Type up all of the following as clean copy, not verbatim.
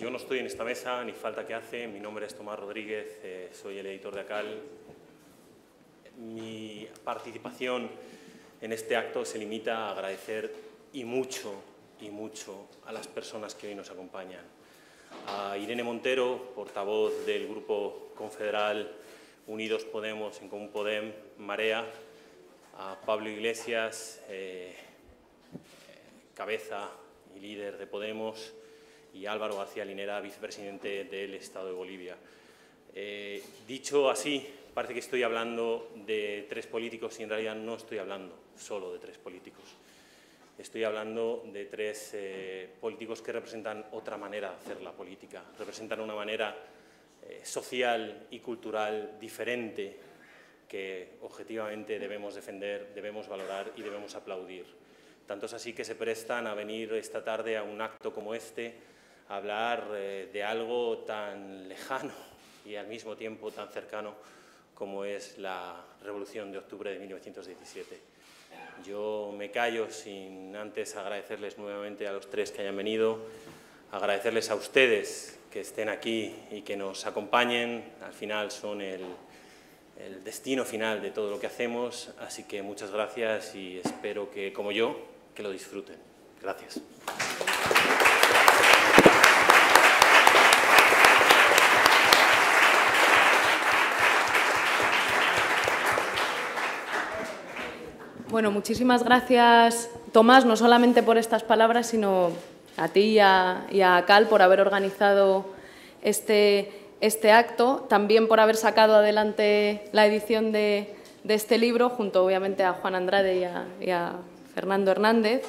Yo no estoy en esta mesa, ni falta que hace. Mi nombre es Tomás Rodríguez, soy el editor de Akal. Mi participación en este acto se limita a agradecer y mucho a las personas que hoy nos acompañan. A Irene Montero, portavoz del Grupo Confederal Unidos Podemos, en Común Podem, Marea. A Pablo Iglesias, cabeza y líder de Podemos, y Álvaro García Linera, vicepresidente del Estado de Bolivia. Dicho así, parece que estoy hablando de tres políticos y en realidad no estoy hablando solo de tres políticos. Estoy hablando de tres políticos que representan otra manera de hacer la política, representan una manera social y cultural diferente que objetivamente debemos defender, debemos valorar y debemos aplaudir. Tanto es así que se prestan a venir esta tarde a un acto como este, a hablar de algo tan lejano y al mismo tiempo tan cercano como es la Revolución de Octubre de 1917. Yo me callo sin antes agradecerles nuevamente a los tres que hayan venido, agradecerles a ustedes que estén aquí y que nos acompañen. Al final son el destino final de todo lo que hacemos, así que muchas gracias y espero que, como yo, que lo disfruten. Gracias. Bueno, muchísimas gracias, Tomás, no solamente por estas palabras, sino a ti y a Akal por haber organizado este acto, también por haber sacado adelante la edición de este libro, junto obviamente a Juan Andrade y a Fernando Hernández.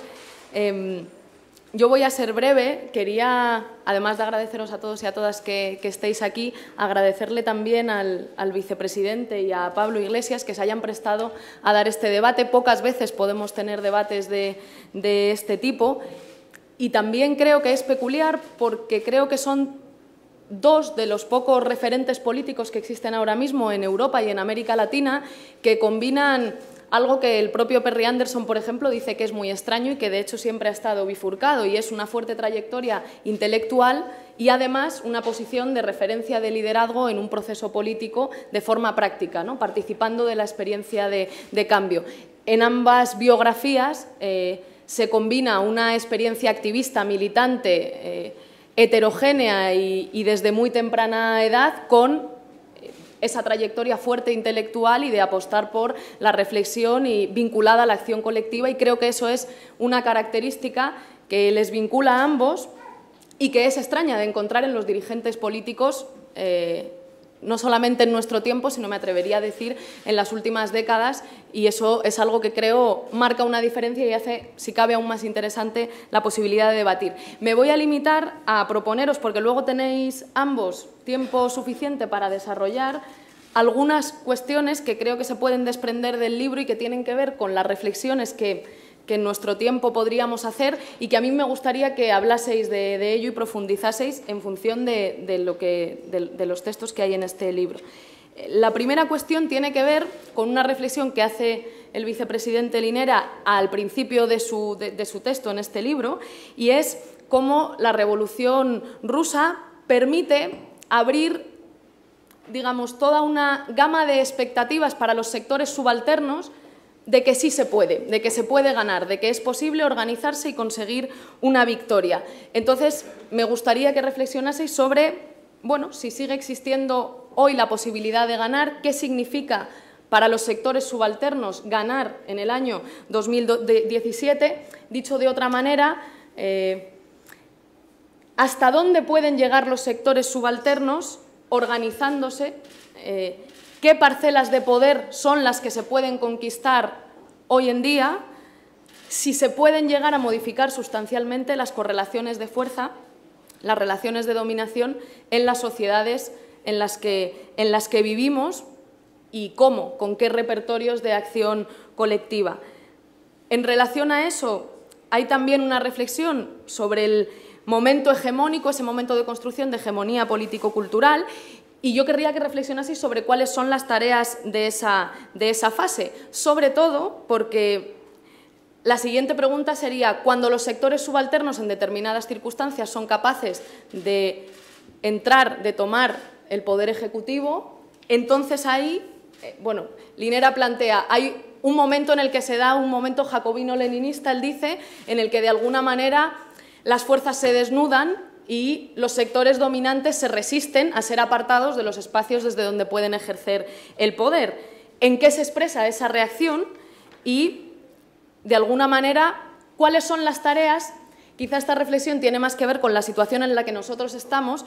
Yo voy a ser breve. Quería, además de agradeceros a todos y a todas que estéis aquí, agradecerle también al vicepresidente y a Pablo Iglesias que se hayan prestado a dar este debate. Pocas veces podemos tener debates de este tipo y también creo que es peculiar porque creo que son dos de los pocos referentes políticos que existen ahora mismo en Europa y en América Latina que combinan algo que el propio Perry Anderson, por ejemplo, dice que es muy extraño y que de hecho siempre ha estado bifurcado, y es una fuerte trayectoria intelectual y además una posición de referencia de liderazgo en un proceso político de forma práctica, ¿no? Participando de la experiencia de cambio. En ambas biografías se combina una experiencia activista, militante, heterogénea y desde muy temprana edad con esa trayectoria fuerte intelectual y de apostar por la reflexión y vinculada a la acción colectiva, y creo que eso es una característica que les vincula a ambos y que es extraña de encontrar en los dirigentes políticos, no solamente en nuestro tiempo, sino me atrevería a decir en las últimas décadas, y eso es algo que creo marca una diferencia y hace, si cabe, aún más interesante la posibilidad de debatir. Me voy a limitar a proponeros, porque luego tenéis ambos tiempo suficiente para desarrollar algunas cuestiones que creo que se pueden desprender del libro y que tienen que ver con las reflexiones que en nuestro tiempo podríamos hacer y que a mí me gustaría que hablaseis de ello y profundizaseis en función de los textos que hay en este libro. La primera cuestión tiene que ver con una reflexión que hace el vicepresidente Linera al principio de su texto en este libro, y es cómo la Revolución Rusa permite abrir, digamos, toda una gama de expectativas para los sectores subalternos de que sí se puede, de que se puede ganar, de que es posible organizarse y conseguir una victoria. Entonces, me gustaría que reflexionaseis sobre, bueno, si sigue existiendo hoy la posibilidad de ganar, qué significa para los sectores subalternos ganar en el año 2017, dicho de otra manera, hasta dónde pueden llegar los sectores subalternos organizándose, qué parcelas de poder son las que se pueden conquistar hoy en día, si se pueden llegar a modificar sustancialmente las correlaciones de fuerza, las relaciones de dominación en las sociedades en las que vivimos, y cómo, con qué repertorios de acción colectiva. En relación a eso, hay también una reflexión sobre el momento hegemónico, ese momento de construcción de hegemonía político-cultural. Y yo querría que reflexionaseis sobre cuáles son las tareas de esa fase, sobre todo porque La siguiente pregunta sería, cuando los sectores subalternos en determinadas circunstancias son capaces de entrar, de tomar el poder ejecutivo, entonces ahí, bueno, Linera plantea, hay un momento en el que se da un momento jacobino-leninista, él dice, en el que de alguna manera las fuerzas se desnudan y los sectores dominantes se resisten a ser apartados de los espacios desde donde pueden ejercer el poder. ¿En qué se expresa esa reacción? Y de alguna manera, ¿cuáles son las tareas? Quizá esta reflexión tiene más que ver con la situación en la que nosotros estamos.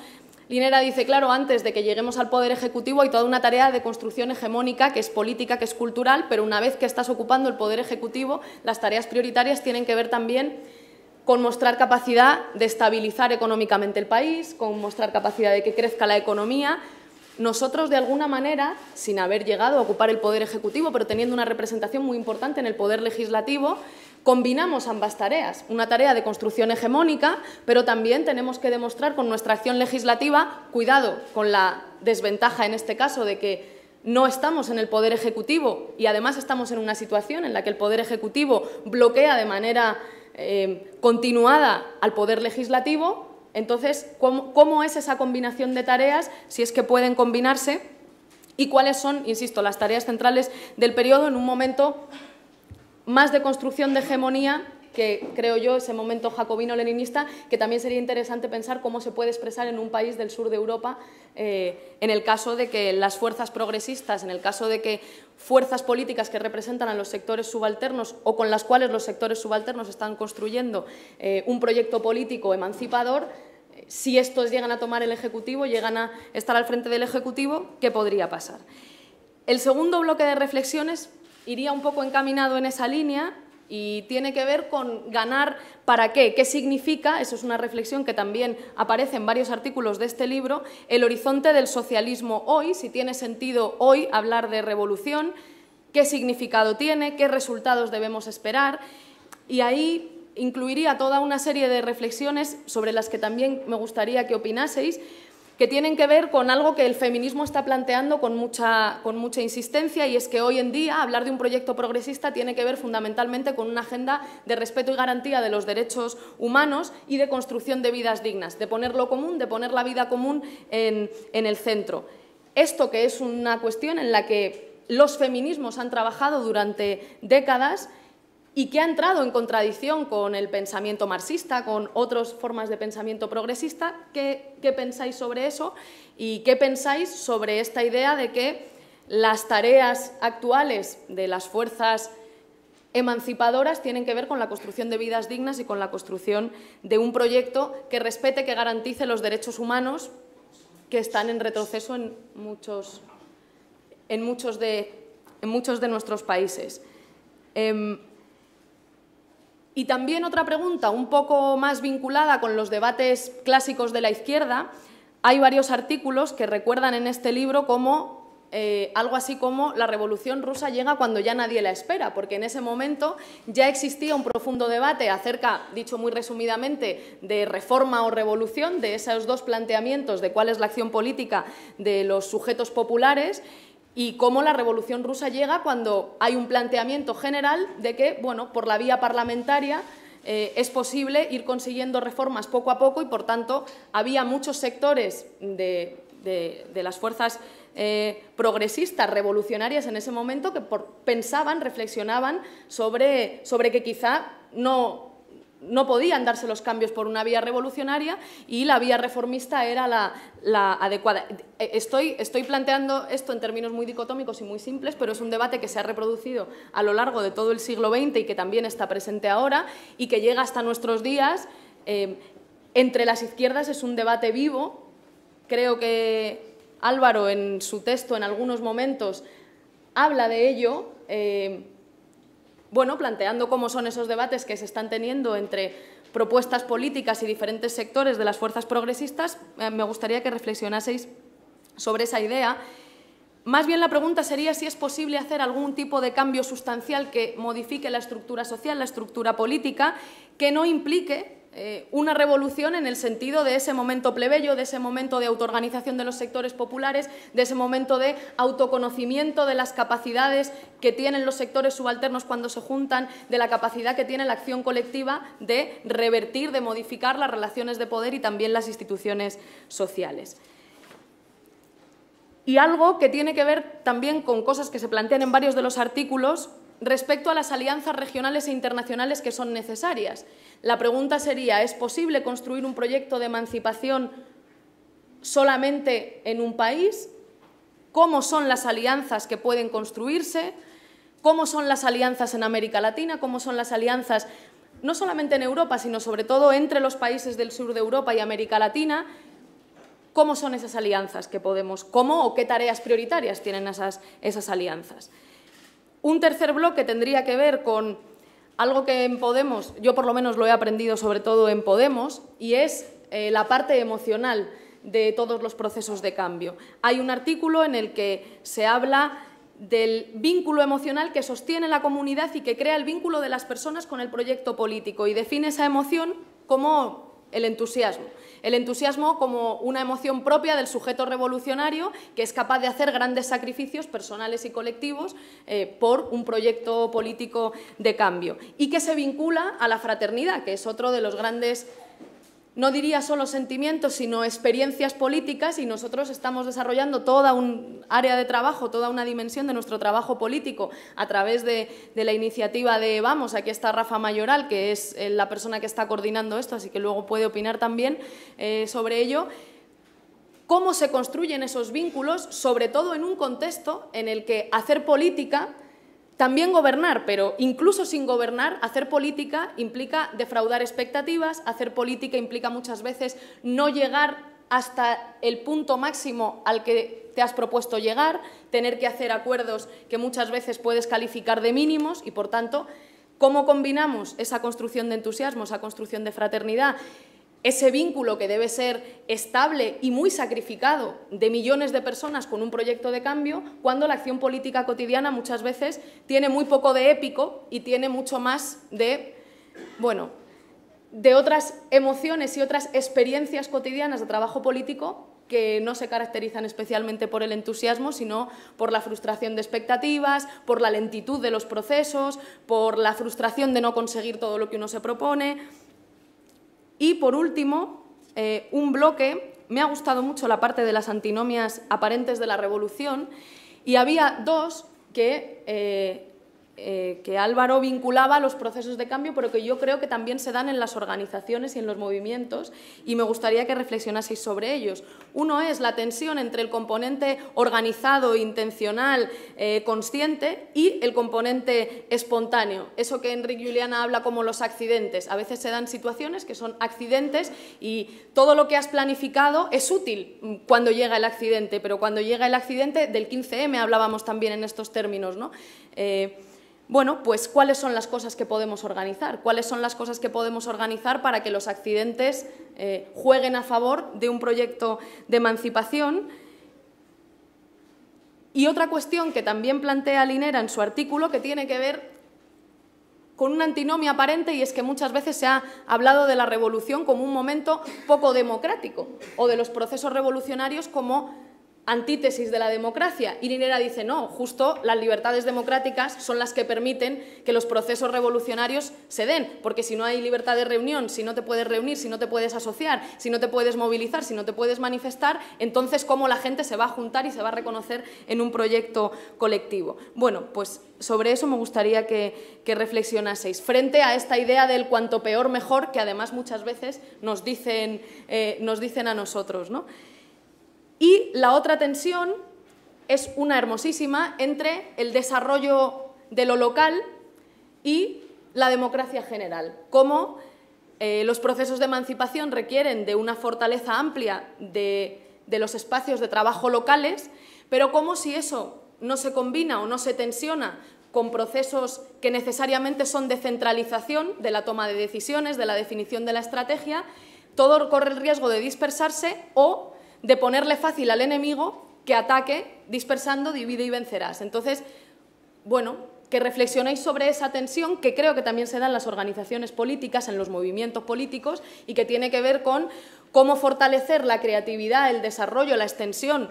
Linera dice, claro, antes de que lleguemos al poder ejecutivo hay toda una tarea de construcción hegemónica que es política, que es cultural, pero una vez que estás ocupando el poder ejecutivo, las tareas prioritarias tienen que ver también con mostrar capacidad de estabilizar económicamente el país, con mostrar capacidad de que crezca la economía. Nosotros, de alguna manera, sin haber llegado a ocupar el poder ejecutivo, pero teniendo una representación muy importante en el poder legislativo, combinamos ambas tareas. Una tarea de construcción hegemónica, pero también tenemos que demostrar con nuestra acción legislativa, cuidado con la desventaja en este caso de que no estamos en el poder ejecutivo y además estamos en una situación en la que el poder ejecutivo bloquea de manera continuada al poder legislativo. Entonces, ¿cómo es esa combinación de tareas, si es que pueden combinarse? ¿Y cuáles son, insisto, las tareas centrales del periodo en un momento más de construcción de hegemonía, que creo yo, ese momento jacobino-leninista, que también sería interesante pensar cómo se puede expresar en un país del sur de Europa, en el caso de que las fuerzas progresistas, en el caso de que fuerzas políticas que representan a los sectores subalternos o con las cuales los sectores subalternos están construyendo un proyecto político emancipador, si estos llegan a tomar el Ejecutivo, llegan a estar al frente del Ejecutivo, ¿qué podría pasar? El segundo bloque de reflexiones iría un poco encaminado en esa línea, y tiene que ver con ganar para qué, qué significa, eso es una reflexión que también aparece en varios artículos de este libro, el horizonte del socialismo hoy, si tiene sentido hoy hablar de revolución, qué significado tiene, qué resultados debemos esperar, y ahí incluiría toda una serie de reflexiones sobre las que también me gustaría que opinaseis, que tienen que ver con algo que el feminismo está planteando con mucha insistencia, y es que hoy en día hablar de un proyecto progresista tiene que ver fundamentalmente con una agenda de respeto y garantía de los derechos humanos y de construcción de vidas dignas, de poner lo común, de poner la vida común en el centro. Esto que es una cuestión en la que los feminismos han trabajado durante décadas y que ha entrado en contradicción con el pensamiento marxista, con otras formas de pensamiento progresista. ¿Qué pensáis sobre eso? ¿Y qué pensáis sobre esta idea de que las tareas actuales de las fuerzas emancipadoras tienen que ver con la construcción de vidas dignas y con la construcción de un proyecto que respete, que garantice los derechos humanos, que están en retroceso en muchos de nuestros países? Y también otra pregunta, un poco más vinculada con los debates clásicos de la izquierda, hay varios artículos que recuerdan en este libro como algo así como la revolución rusa llega cuando ya nadie la espera, porque en ese momento ya existía un profundo debate acerca, dicho muy resumidamente, de reforma o revolución, de esos dos planteamientos de cuál es la acción política de los sujetos populares, y cómo la revolución rusa llega cuando hay un planteamiento general de que, bueno, por la vía parlamentaria es posible ir consiguiendo reformas poco a poco y, por tanto, había muchos sectores de las fuerzas progresistas revolucionarias en ese momento que pensaban, reflexionaban sobre que quizá no podían darse los cambios por una vía revolucionaria y la vía reformista era la adecuada. Estoy planteando esto en términos muy dicotómicos y muy simples, pero es un debate que se ha reproducido a lo largo de todo el siglo XX y que también está presente ahora y que llega hasta nuestros días. Entre las izquierdas es un debate vivo. Creo que Álvaro en su texto en algunos momentos habla de ello, bueno, planteando cómo son esos debates que se están teniendo entre propuestas políticas y diferentes sectores de las fuerzas progresistas. Me gustaría que reflexionaseis sobre esa idea. Más bien la pregunta sería si es posible hacer algún tipo de cambio sustancial que modifique la estructura social, la estructura política, que no implique una revolución en el sentido de ese momento plebeyo, de ese momento de autoorganización de los sectores populares, de ese momento de autoconocimiento de las capacidades que tienen los sectores subalternos cuando se juntan, de la capacidad que tiene la acción colectiva de revertir, de modificar las relaciones de poder y también las instituciones sociales. Y algo que tiene que ver también con cosas que se plantean en varios de los artículos respecto a las alianzas regionales e internacionales que son necesarias. La pregunta sería, ¿es posible construir un proyecto de emancipación solamente en un país? ¿Cómo son las alianzas que pueden construirse? ¿Cómo son las alianzas en América Latina? ¿Cómo son las alianzas no solamente en Europa, sino sobre todo entre los países del sur de Europa y América Latina? ¿Cómo son esas alianzas que podemos? ¿Cómo o qué tareas prioritarias tienen esas alianzas? Un tercer bloque tendría que ver con algo que en Podemos, yo por lo menos lo he aprendido sobre todo en Podemos, y es la parte emocional de todos los procesos de cambio. Hay un artículo en el que se habla del vínculo emocional que sostiene la comunidad y que crea el vínculo de las personas con el proyecto político y define esa emoción como el entusiasmo. El entusiasmo como una emoción propia del sujeto revolucionario que es capaz de hacer grandes sacrificios personales y colectivos por un proyecto político de cambio y que se vincula a la fraternidad, que es otro de los grandes, no diría solo sentimientos, sino experiencias políticas, y nosotros estamos desarrollando toda un área de trabajo, toda una dimensión de nuestro trabajo político a través de la iniciativa de Vamos. Aquí está Rafa Mayoral, que es la persona que está coordinando esto, así que luego puede opinar también sobre ello. ¿Cómo se construyen esos vínculos, sobre todo en un contexto en el que hacer política, también gobernar, pero incluso sin gobernar, hacer política implica defraudar expectativas, hacer política implica muchas veces no llegar hasta el punto máximo al que te has propuesto llegar, tener que hacer acuerdos que muchas veces puedes calificar de mínimos y, por tanto, ¿cómo combinamos esa construcción de entusiasmo, esa construcción de fraternidad? Ese vínculo que debe ser estable y muy sacrificado de millones de personas con un proyecto de cambio, cuando la acción política cotidiana muchas veces tiene muy poco de épico y tiene mucho más de, bueno, de otras emociones y otras experiencias cotidianas de trabajo político que no se caracterizan especialmente por el entusiasmo, sino por la frustración de expectativas, por la lentitud de los procesos, por la frustración de no conseguir todo lo que uno se propone. Y, por último, un bloque. Me ha gustado mucho la parte de las antinomias aparentes de la revolución y había dos que Álvaro vinculaba a los procesos de cambio, pero que yo creo que también se dan en las organizaciones y en los movimientos, y me gustaría que reflexionaseis sobre ellos. Uno es la tensión entre el componente organizado, intencional, consciente, y el componente espontáneo, eso que Enric Juliana habla como los accidentes. A veces se dan situaciones que son accidentes y todo lo que has planificado es útil cuando llega el accidente, pero cuando llega el accidente, del 15M hablábamos también en estos términos, ¿no? Bueno, pues ¿cuáles son las cosas que podemos organizar? ¿Cuáles son las cosas que podemos organizar para que los accidentes jueguen a favor de un proyecto de emancipación? Y otra cuestión que también plantea Linera en su artículo, que tiene que ver con una antinomia aparente, y es que muchas veces se ha hablado de la revolución como un momento poco democrático o de los procesos revolucionarios como antítesis de la democracia. Y Linera dice, no, justo las libertades democráticas son las que permiten que los procesos revolucionarios se den, porque si no hay libertad de reunión, si no te puedes reunir, si no te puedes asociar, si no te puedes movilizar, si no te puedes manifestar, entonces ¿cómo la gente se va a juntar y se va a reconocer en un proyecto colectivo? Bueno, pues sobre eso me gustaría que reflexionaseis, frente a esta idea del cuanto peor mejor, que además muchas veces nos dicen a nosotros, ¿no? Y la otra tensión es una hermosísima entre el desarrollo de lo local y la democracia general. Cómo los procesos de emancipación requieren de una fortaleza amplia de los espacios de trabajo locales, pero cómo, si eso no se combina o no se tensiona con procesos que necesariamente son de centralización de la toma de decisiones, de la definición de la estrategia, todo corre el riesgo de dispersarse o de ponerle fácil al enemigo que ataque dispersando, divide y vencerás. Entonces, bueno, que reflexionéis sobre esa tensión que creo que también se da en las organizaciones políticas, en los movimientos políticos, y que tiene que ver con cómo fortalecer la creatividad, el desarrollo, la extensión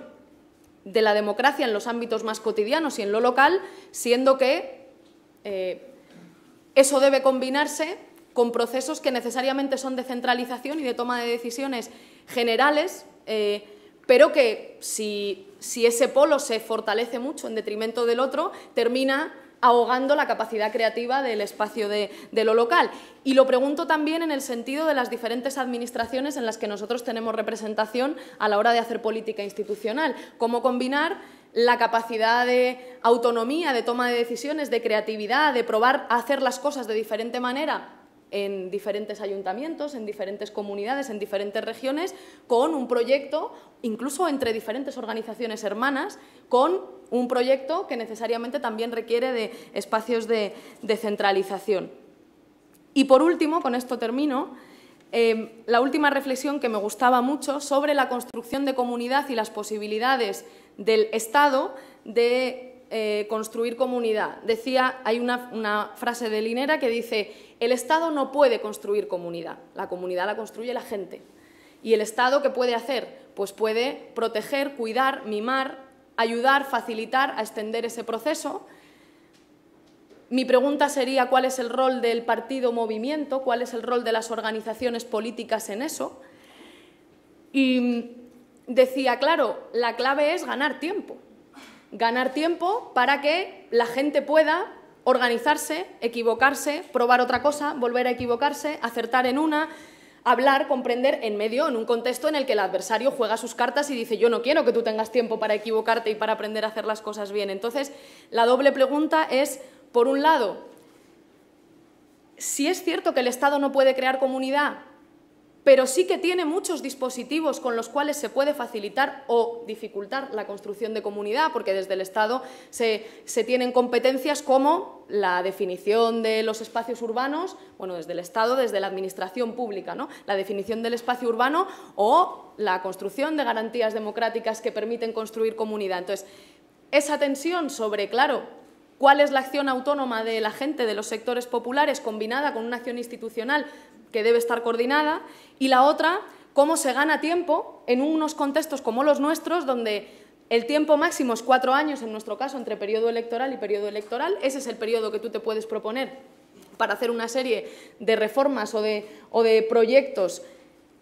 de la democracia en los ámbitos más cotidianos y en lo local, siendo que eso debe combinarse con procesos que necesariamente son de centralización y de toma de decisiones generales, pero que si ese polo se fortalece mucho en detrimento del otro, termina ahogando la capacidad creativa del espacio de lo local. Y lo pregunto también en el sentido de las diferentes administraciones en las que nosotros tenemos representación a la hora de hacer política institucional. ¿Cómo combinar la capacidad de autonomía, de toma de decisiones, de creatividad, de probar a hacer las cosas de diferente manera en diferentes ayuntamientos, en diferentes comunidades, en diferentes regiones, con un proyecto, incluso entre diferentes organizaciones hermanas, con un proyecto que necesariamente también requiere de espacios de centralización? Y por último, con esto termino, la última reflexión que me gustaba mucho sobre la construcción de comunidad y las posibilidades del Estado de construir comunidad. Decía, hay una frase de Linera que dice: el Estado no puede construir comunidad la construye la gente. Y el Estado, ¿qué puede hacer? Pues puede proteger, cuidar, mimar, ayudar, facilitar a extender ese proceso. Mi pregunta sería: ¿cuál es el rol del partido movimiento? ¿Cuál es el rol de las organizaciones políticas en eso? Y decía, claro, la clave es ganar tiempo. Ganar tiempo para que la gente pueda organizarse, equivocarse, probar otra cosa, volver a equivocarse, acertar en una, hablar, comprender en un contexto en el que el adversario juega sus cartas y dice: yo no quiero que tú tengas tiempo para equivocarte y para aprender a hacer las cosas bien. Entonces, la doble pregunta es, por un lado, si es cierto que el Estado no puede crear comunidad, pero sí que tiene muchos dispositivos con los cuales se puede facilitar o dificultar la construcción de comunidad, porque desde el Estado se tienen competencias como la definición de los espacios urbanos, bueno, desde el Estado, desde la administración pública, ¿no? La definición del espacio urbano o la construcción de garantías democráticas que permiten construir comunidad. Entonces, esa tensión sobre, claro, cuál es la acción autónoma de la gente, de los sectores populares, combinada con una acción institucional que debe estar coordinada, y la otra, cómo se gana tiempo en unos contextos como los nuestros, donde el tiempo máximo es 4 años, en nuestro caso, entre periodo electoral y periodo electoral. Ese es el periodo que tú te puedes proponer para hacer una serie de reformas o de proyectos,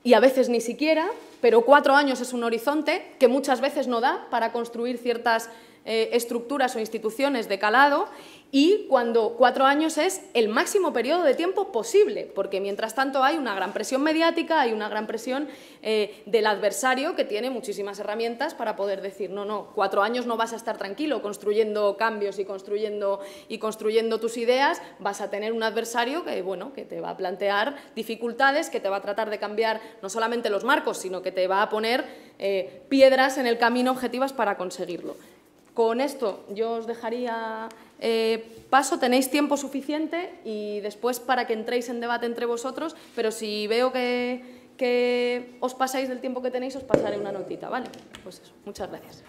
y a veces ni siquiera, pero 4 años es un horizonte que muchas veces no da para construir ciertas estructuras o instituciones de calado, y cuando 4 años es el máximo periodo de tiempo posible, porque mientras tanto hay una gran presión mediática, hay una gran presión del adversario, que tiene muchísimas herramientas para poder decir: no, 4 años no vas a estar tranquilo construyendo cambios y construyendo tus ideas, vas a tener un adversario que, bueno, que te va a plantear dificultades, que te va a tratar de cambiar no solamente los marcos, sino que te va a poner piedras en el camino objetivas para conseguirlo. Con esto yo os dejaría paso, tenéis tiempo suficiente y después para que entréis en debate entre vosotros, pero si veo que os pasáis del tiempo que tenéis, os pasaré una notita, ¿vale? Pues eso, muchas gracias.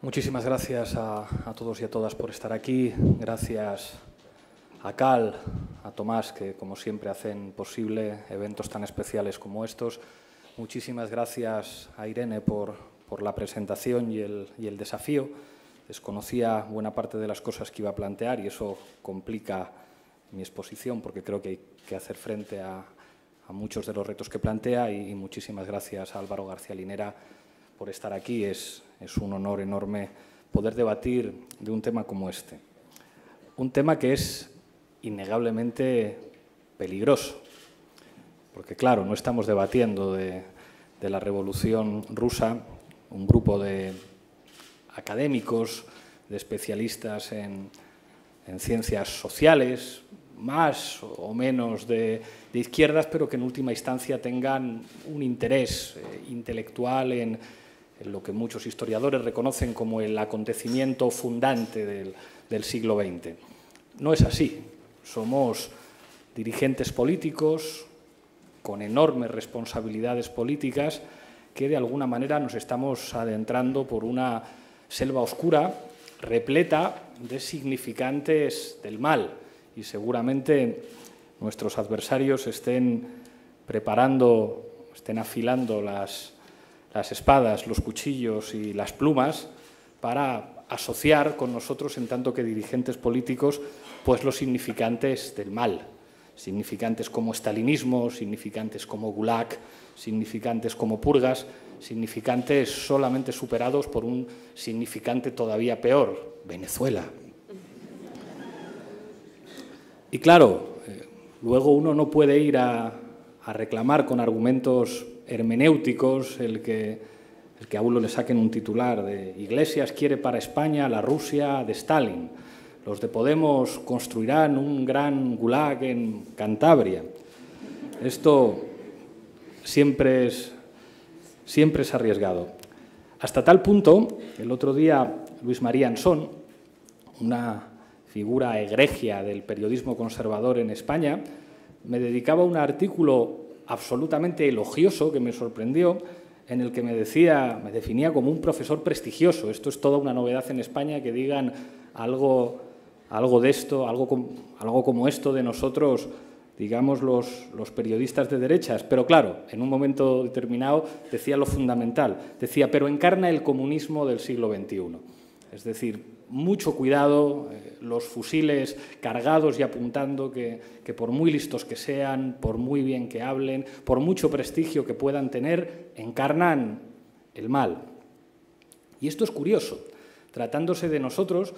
Muchísimas gracias a todos y a todas por estar aquí. Gracias a Akal, a Tomás, que como siempre hacen posible eventos tan especiales como estos. Muchísimas gracias a Irene por la presentación y el desafío. Desconocía buena parte de las cosas que iba a plantear y eso complica mi exposición, porque creo que hay que hacer frente a muchos de los retos que plantea, y muchísimas gracias a Álvaro García Linera por estar aquí. Es un honor enorme poder debatir de un tema como este. Un tema que es innegablemente peligroso, porque claro, no estamos debatiendo de la Revolución Rusa, un grupo de académicos, de especialistas en ciencias sociales, más o menos de izquierdas, pero que en última instancia tengan un interés intelectual en lo que muchos historiadores reconocen como el acontecimiento fundante del siglo XX. No es así. Somos dirigentes políticos con enormes responsabilidades políticas que de alguna manera nos estamos adentrando por una selva oscura repleta de significantes del mal, y seguramente nuestros adversarios estén preparando, estén afilando las espadas, los cuchillos y las plumas para asociar con nosotros, en tanto que dirigentes políticos, pues los significantes del mal. Significantes como estalinismo, significantes como gulag, significantes como purgas, significantes solamente superados por un significante todavía peor, Venezuela. Y claro, luego uno no puede ir a reclamar con argumentos hermenéuticos el que a uno le saquen un titular de Iglesias quiere para España la Rusia de Stalin, los de Podemos construirán un gran gulag en Cantabria. Esto siempre es arriesgado. Hasta tal punto, el otro día Luis María Ansón, una figura egregia del periodismo conservador en España, me dedicaba un artículo absolutamente elogioso que me sorprendió, en el que me definía como un profesor prestigioso. Esto es toda una novedad en España, que digan algo de esto, algo como esto de nosotros, digamos, los periodistas de derechas. Pero claro, en un momento determinado decía lo fundamental. Decía, pero encarna el comunismo del siglo XXI. Es decir, mucho cuidado, los fusiles cargados y apuntando que por muy listos que sean, por muy bien que hablen, por mucho prestigio que puedan tener, encarnan el mal. Y esto es curioso. Tratándose de nosotros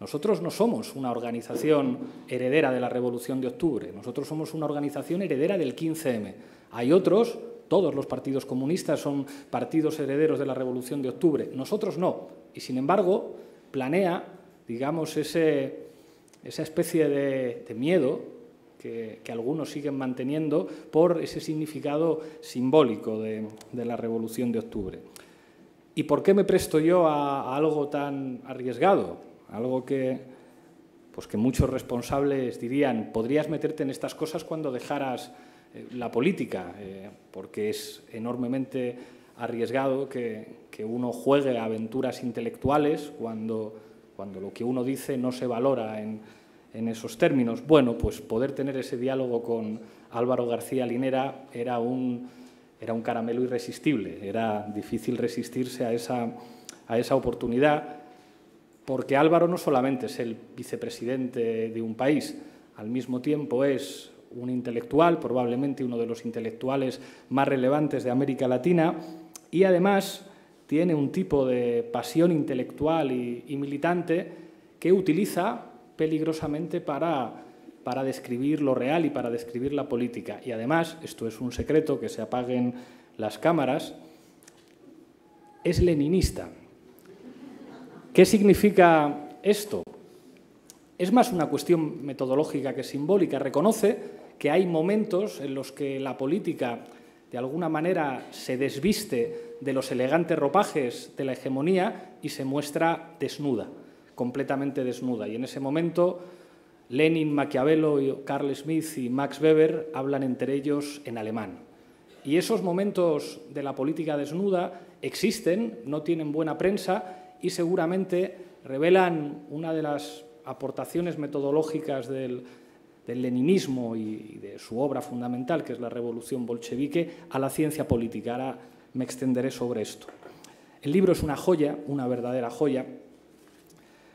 no somos una organización heredera de la Revolución de Octubre, nosotros somos una organización heredera del 15M. Hay otros, todos los partidos comunistas son partidos herederos de la Revolución de Octubre, nosotros no. Y sin embargo, planea, digamos, esa especie de miedo que algunos siguen manteniendo por ese significado simbólico de la Revolución de Octubre. ¿Y por qué me presto yo a algo tan arriesgado? Algo que muchos responsables dirían, podrías meterte en estas cosas cuando dejaras la política, porque es enormemente arriesgado que uno juegue a aventuras intelectuales cuando lo que uno dice no se valora en esos términos. Bueno, pues poder tener ese diálogo con Álvaro García Linera era un caramelo irresistible, era difícil resistirse a esa oportunidad, porque Álvaro no solamente es el vicepresidente de un país, al mismo tiempo es un intelectual, probablemente uno de los intelectuales más relevantes de América Latina, y además tiene un tipo de pasión intelectual y militante que utiliza peligrosamente para describir lo real y para describir la política. Y además, esto es un secreto, que se apaguen las cámaras, es leninista. ¿Qué significa esto? Es más una cuestión metodológica que simbólica. Reconoce que hay momentos en los que la política de alguna manera se desviste de los elegantes ropajes de la hegemonía y se muestra desnuda, completamente desnuda. Y en ese momento Lenin, Maquiavelo, Carl Schmitt y Max Weber hablan entre ellos en alemán. Y esos momentos de la política desnuda existen, no tienen buena prensa y seguramente revelan una de las aportaciones metodológicas del leninismo y de su obra fundamental, que es la Revolución Bolchevique, a la ciencia política. Ahora me extenderé sobre esto. El libro es una joya, una verdadera joya.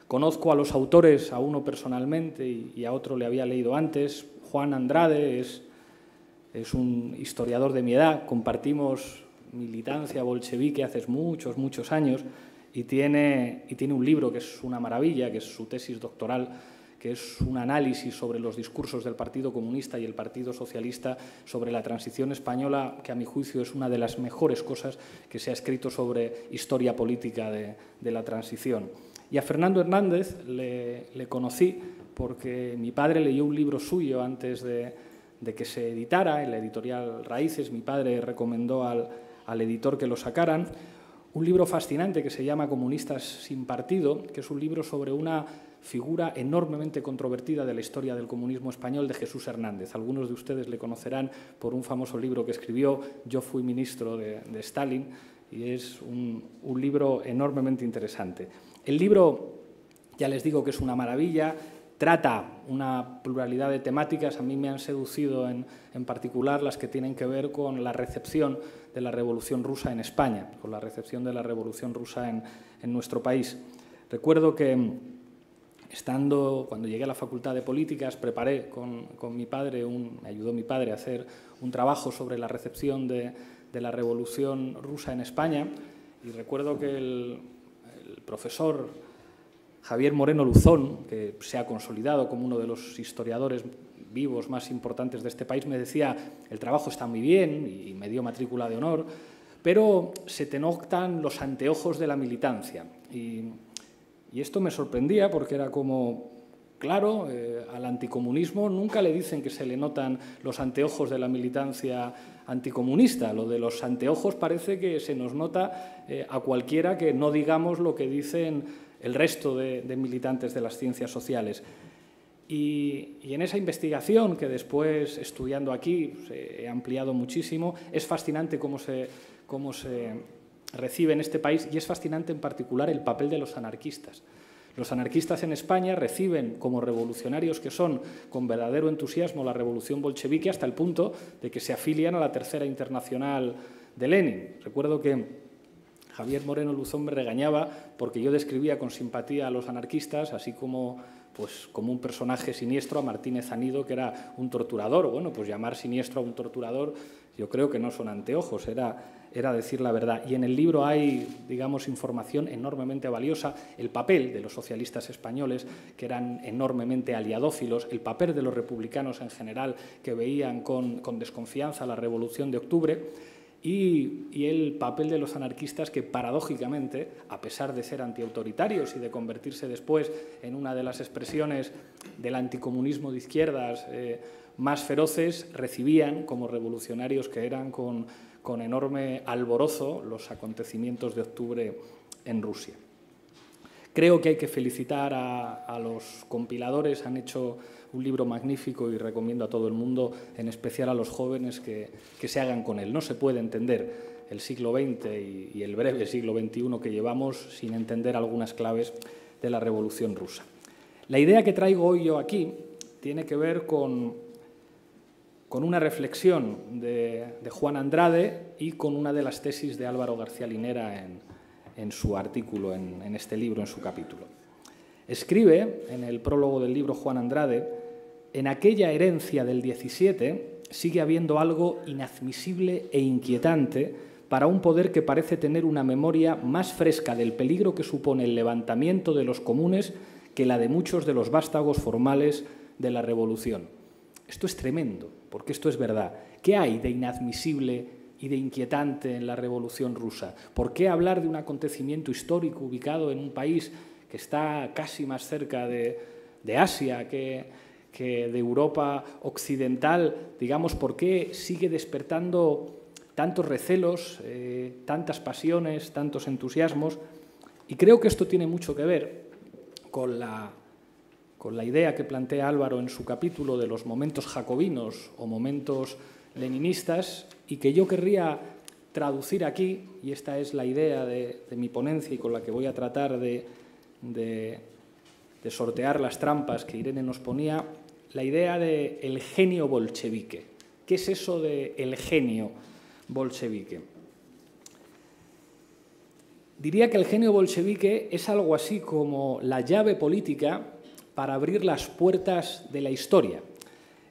Conozco a los autores, a uno personalmente y a otro le había leído antes. Juan Andrade es un historiador de mi edad, compartimos militancia bolchevique hace muchos años, y tiene un libro que es una maravilla, que es su tesis doctoral, que es un análisis sobre los discursos del Partido Comunista y el Partido Socialista sobre la transición española, que a mi juicio es una de las mejores cosas que se ha escrito sobre historia política de la transición. Y a Fernando Hernández le conocí porque mi padre leyó un libro suyo antes de que se editara, en la editorial Raíces. Mi padre recomendó al editor que lo sacaran. Un libro fascinante que se llama Comunistas sin partido, que es un libro sobre una figura enormemente controvertida de la historia del comunismo español, de Jesús Hernández. Algunos de ustedes le conocerán por un famoso libro que escribió, Yo fui ministro de Stalin, y es un libro enormemente interesante. El libro, ya les digo que es una maravilla, trata una pluralidad de temáticas. A mí me han seducido en particular las que tienen que ver con la recepción de la Revolución Rusa en España, con la recepción de la Revolución Rusa en nuestro país. Recuerdo que cuando llegué a la Facultad de Políticas, preparé con mi padre, me ayudó mi padre a hacer un trabajo sobre la recepción de la Revolución Rusa en España, y recuerdo que el profesor Javier Moreno Luzón, que se ha consolidado como uno de los historiadores vivos más importantes de este país, me decía, el trabajo está muy bien, y me dio matrícula de honor, pero se te notan los anteojos de la militancia. Y esto me sorprendía porque era como, claro, al anticomunismo nunca le dicen que se le notan los anteojos de la militancia anticomunista. Lo de los anteojos parece que se nos nota a cualquiera que no digamos lo que dicen el resto de militantes de las ciencias sociales. Y en esa investigación, que después, estudiando aquí, he ampliado muchísimo, es fascinante cómo se recibe en este país, y es fascinante en particular el papel de los anarquistas. Los anarquistas en España reciben, como revolucionarios que son, con verdadero entusiasmo la revolución bolchevique, hasta el punto de que se afilian a la Tercera Internacional de Lenin. Recuerdo que Javier Moreno Luzón me regañaba porque yo describía con simpatía a los anarquistas, así como, pues, como un personaje siniestro a Martínez Anido, que era un torturador. Bueno, pues llamar siniestro a un torturador yo creo que no son anteojos, era decir la verdad. Y en el libro hay, digamos, información enormemente valiosa, el papel de los socialistas españoles, que eran enormemente aliadófilos, el papel de los republicanos en general, que veían con desconfianza la Revolución de Octubre, y el papel de los anarquistas que, paradójicamente, a pesar de ser antiautoritarios y de convertirse después en una de las expresiones del anticomunismo de izquierdas más feroces, recibían, como revolucionarios que eran, con enorme alborozo los acontecimientos de octubre en Rusia. Creo que hay que felicitar a los compiladores, han hecho un libro magnífico y recomiendo a todo el mundo, en especial a los jóvenes, que se hagan con él. No se puede entender el siglo XX y el breve siglo XXI que llevamos sin entender algunas claves de la Revolución Rusa. La idea que traigo hoy yo aquí tiene que ver con una reflexión de Juan Andrade y con una de las tesis de Álvaro García Linera en su artículo, en este libro, en su capítulo. Escribe, en el prólogo del libro Juan Andrade, en aquella herencia del 17 sigue habiendo algo inadmisible e inquietante para un poder que parece tener una memoria más fresca del peligro que supone el levantamiento de los comunes que la de muchos de los vástagos formales de la revolución. Esto es tremendo, porque esto es verdad. ¿Qué hay de inadmisible y de inquietante en la Revolución Rusa? ¿Por qué hablar de un acontecimiento histórico ubicado en un país que está casi más cerca de Asia que de Europa occidental? Digamos, ¿por qué sigue despertando tantos recelos, tantas pasiones, tantos entusiasmos? Y creo que esto tiene mucho que ver con la idea que plantea Álvaro en su capítulo de los momentos jacobinos o momentos leninistas, y que yo querría traducir aquí, y esta es la idea de mi ponencia y con la que voy a tratar de sortear las trampas que Irene nos ponía, la idea de el genio bolchevique. ¿Qué es eso de el genio bolchevique? Diría que el genio bolchevique es algo así como la llave política para abrir las puertas de la historia.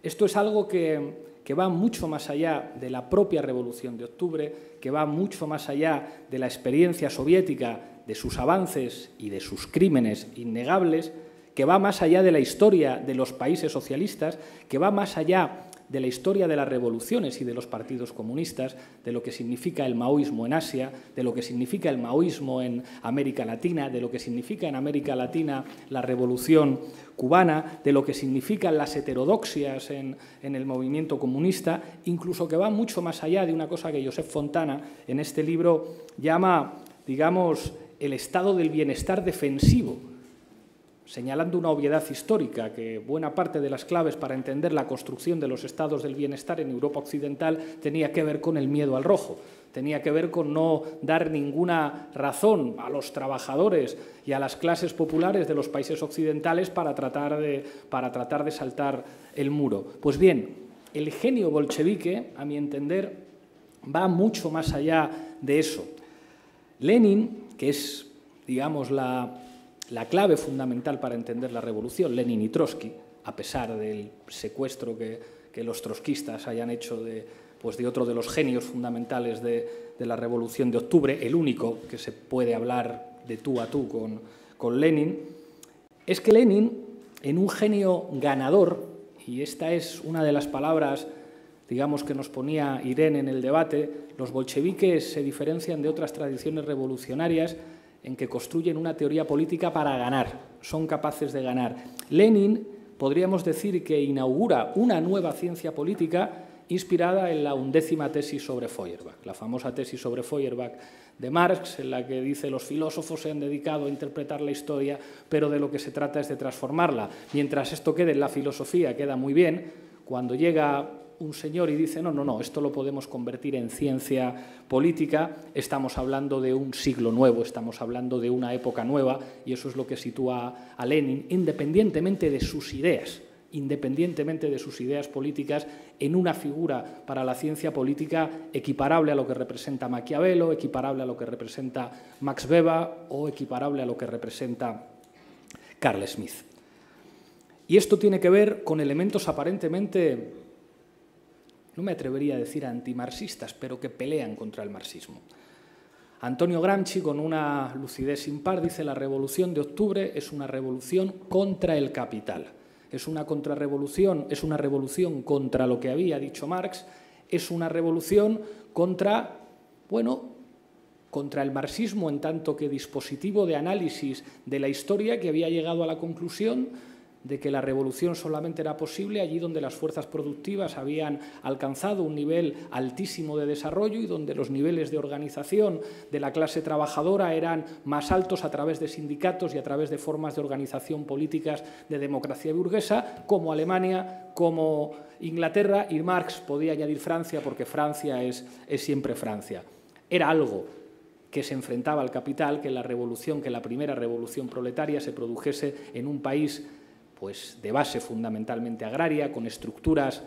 Esto es algo que va mucho más allá de la propia Revolución de Octubre, que va mucho más allá de la experiencia soviética, de sus avances y de sus crímenes innegables, que va más allá de la historia de los países socialistas, que va más allá de la historia de las revoluciones y de los partidos comunistas, de lo que significa el maoísmo en Asia, de lo que significa el maoísmo en América Latina, de lo que significa en América Latina la revolución cubana, de lo que significan las heterodoxias en el movimiento comunista, incluso que va mucho más allá de una cosa que Josep Fontana en este libro llama, digamos, el estado del bienestar defensivo. señalando una obviedad histórica, que buena parte de las claves para entender la construcción de los estados del bienestar en Europa occidental tenía que ver con el miedo al rojo, tenía que ver con no dar ninguna razón a los trabajadores y a las clases populares de los países occidentales para tratar de saltar el muro. Pues bien, el genio bolchevique, a mi entender, va mucho más allá de eso. Lenin, que es, digamos, la clave fundamental para entender la revolución, Lenin y Trotsky, a pesar del secuestro que los trotskistas hayan hecho de otro de los genios fundamentales de la Revolución de Octubre, el único que se puede hablar de tú a tú con Lenin, es que Lenin, en un genio ganador, y esta es una de las palabras, digamos, que nos ponía Irene en el debate, los bolcheviques se diferencian de otras tradiciones revolucionarias en que construyen una teoría política para ganar, son capaces de ganar. Lenin, podríamos decir que inaugura una nueva ciencia política inspirada en la 11ª tesis sobre Feuerbach, la famosa tesis sobre Feuerbach de Marx, en la que dice: los filósofos se han dedicado a interpretar la historia, pero de lo que se trata es de transformarla. Mientras esto quede en la filosofía, queda muy bien. Cuando llega un señor y dice: no, no, no, esto lo podemos convertir en ciencia política, estamos hablando de un siglo nuevo, estamos hablando de una época nueva, y eso es lo que sitúa a Lenin, independientemente de sus ideas políticas, en una figura para la ciencia política equiparable a lo que representa Maquiavelo, equiparable a lo que representa Max Weber o equiparable a lo que representa Carl Smith. Y esto tiene que ver con elementos aparentemente, no me atrevería a decir antimarxistas, pero que pelean contra el marxismo. Antonio Gramsci, con una lucidez sin par, dice: la Revolución de Octubre es una revolución contra el capital. Es una contrarrevolución, es una revolución contra lo que había dicho Marx, es una revolución contra, bueno, contra el marxismo en tanto que dispositivo de análisis de la historia que había llegado a la conclusión de que la revolución solamente era posible allí donde las fuerzas productivas habían alcanzado un nivel altísimo de desarrollo y donde los niveles de organización de la clase trabajadora eran más altos a través de sindicatos y a través de formas de organización políticas de democracia burguesa, como Alemania, como Inglaterra, y Marx podía añadir Francia, porque Francia es siempre Francia. Era algo que se enfrentaba al capital, que la primera revolución proletaria se produjese en un país pues de base fundamentalmente agraria, con estructuras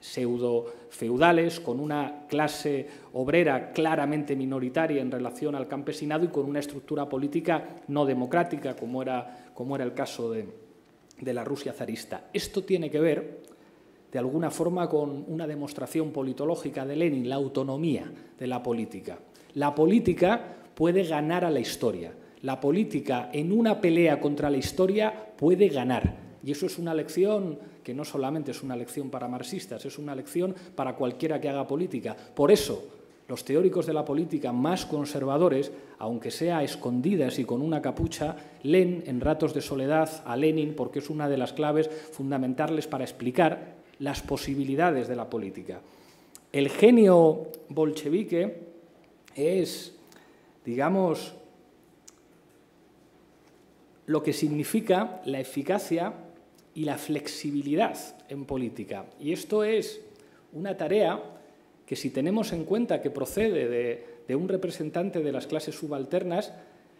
pseudo-feudales, con una clase obrera claramente minoritaria en relación al campesinado y con una estructura política no democrática, como era el caso de la Rusia zarista. Esto tiene que ver, de alguna forma, con una demostración politológica de Lenin, la autonomía de la política. La política puede ganar a la historia. La política, en una pelea contra la historia, puede ganar. Y eso es una lección que no solamente es una lección para marxistas, es una lección para cualquiera que haga política. Por eso, los teóricos de la política más conservadores, aunque sea a escondidas y con una capucha, leen en ratos de soledad a Lenin, porque es una de las claves fundamentales para explicar las posibilidades de la política. El genio bolchevique es, digamos, lo que significa la eficacia y la flexibilidad en política. Y esto es una tarea que, si tenemos en cuenta que procede de un representante de las clases subalternas,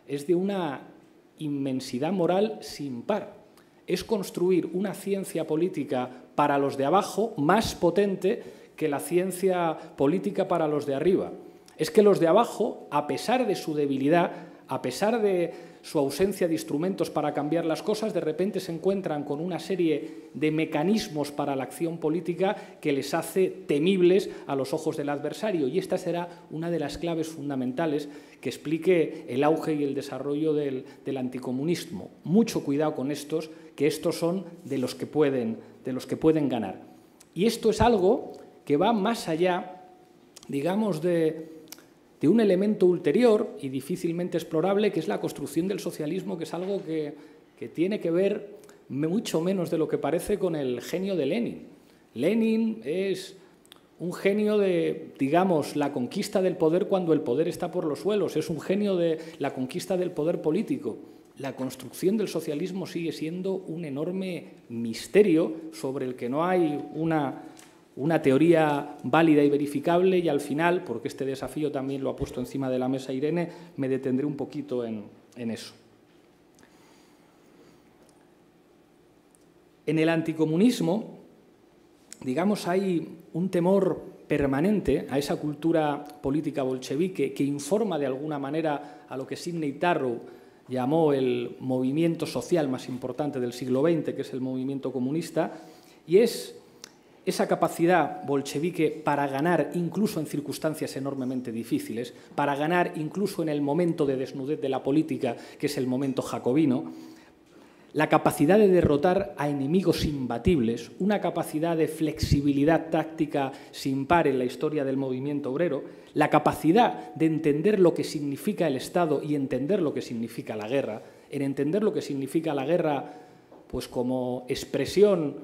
es de una inmensidad moral sin par. Es construir una ciencia política para los de abajo más potente que la ciencia política para los de arriba. Es que los de abajo, a pesar de su debilidad, a pesar de su ausencia de instrumentos para cambiar las cosas, de repente se encuentran con una serie de mecanismos para la acción política que les hace temibles a los ojos del adversario. Y esta será una de las claves fundamentales que explique el auge y el desarrollo del anticomunismo. Mucho cuidado con estos, que estos son de los que pueden ganar. Y esto es algo que va más allá, digamos, de un elemento ulterior y difícilmente explorable, que es la construcción del socialismo, que es algo que tiene que ver mucho menos de lo que parece con el genio de Lenin. Lenin es un genio de, digamos, la conquista del poder cuando el poder está por los suelos, es un genio de la conquista del poder político. la construcción del socialismo sigue siendo un enorme misterio sobre el que no hay una teoría válida y verificable, y al final, porque este desafío también lo ha puesto encima de la mesa Irene, me detendré un poquito en eso. En el anticomunismo, digamos, hay un temor permanente a esa cultura política bolchevique que informa de alguna manera a lo que Sidney Tarrow llamó el movimiento social más importante del siglo XX, que es el movimiento comunista, y es esa capacidad bolchevique para ganar incluso en circunstancias enormemente difíciles, para ganar incluso en el momento de desnudez de la política, que es el momento jacobino, la capacidad de derrotar a enemigos imbatibles, una capacidad de flexibilidad táctica sin par en la historia del movimiento obrero, la capacidad de entender lo que significa el Estado y entender lo que significa la guerra, en entender lo que significa la guerra pues como expresión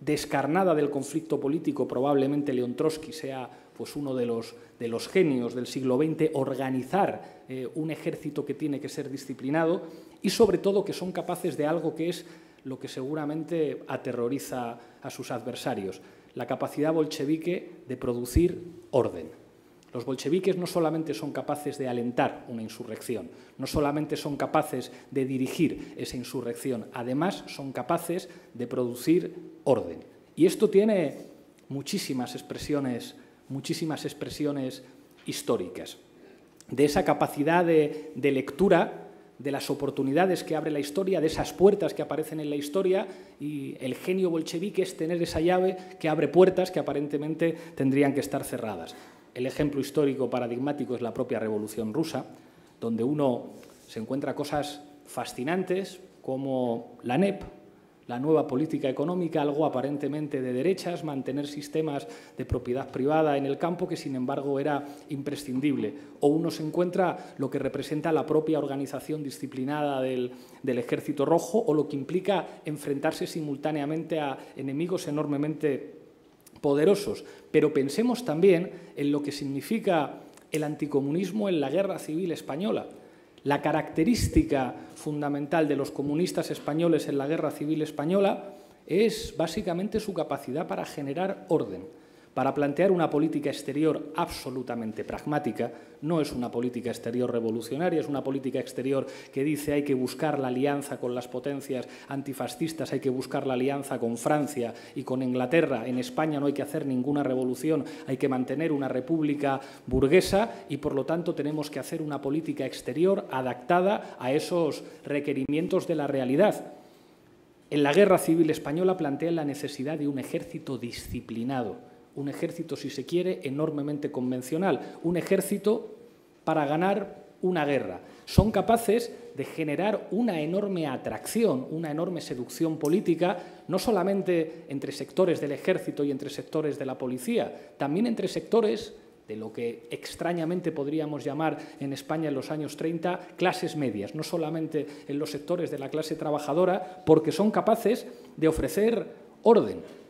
descarnada del conflicto político. Probablemente León Trotsky sea pues uno de los genios del siglo XX, organizar un ejército que tiene que ser disciplinado, y sobre todo que son capaces de algo que es lo que seguramente aterroriza a sus adversarios, la capacidad bolchevique de producir orden. Los bolcheviques no solamente son capaces de alentar una insurrección, no solamente son capaces de dirigir esa insurrección, además son capaces de producir orden. Y esto tiene muchísimas expresiones históricas, de esa capacidad de lectura, de las oportunidades que abre la historia, de esas puertas que aparecen en la historia, y el genio bolchevique es tener esa llave que abre puertas que aparentemente tendrían que estar cerradas. El ejemplo histórico paradigmático es la propia Revolución Rusa, donde uno se encuentra cosas fascinantes como la NEP, la nueva política económica, algo aparentemente de derechas, mantener sistemas de propiedad privada en el campo que, sin embargo, era imprescindible. O uno se encuentra lo que representa la propia organización disciplinada del Ejército Rojo, o lo que implica enfrentarse simultáneamente a enemigos enormemente poderosos. Pero pensemos también en lo que significa el anticomunismo en la Guerra Civil Española. La característica fundamental de los comunistas españoles en la Guerra Civil Española es básicamente su capacidad para generar orden, para plantear una política exterior absolutamente pragmática. No es una política exterior revolucionaria, es una política exterior que dice hay que buscar la alianza con las potencias antifascistas, hay que buscar la alianza con Francia y con Inglaterra. En España no hay que hacer ninguna revolución, hay que mantener una república burguesa y, por lo tanto, tenemos que hacer una política exterior adaptada a esos requerimientos de la realidad. En la Guerra Civil Española plantean la necesidad de un ejército disciplinado, un ejército, si se quiere, enormemente convencional, un ejército para ganar una guerra. Son capaces de generar una enorme atracción, una enorme seducción política, no solamente entre sectores del ejército y entre sectores de la policía, también entre sectores de lo que extrañamente podríamos llamar en España en los años 30 clases medias, no solamente en los sectores de la clase trabajadora, porque son capaces de ofrecer orden.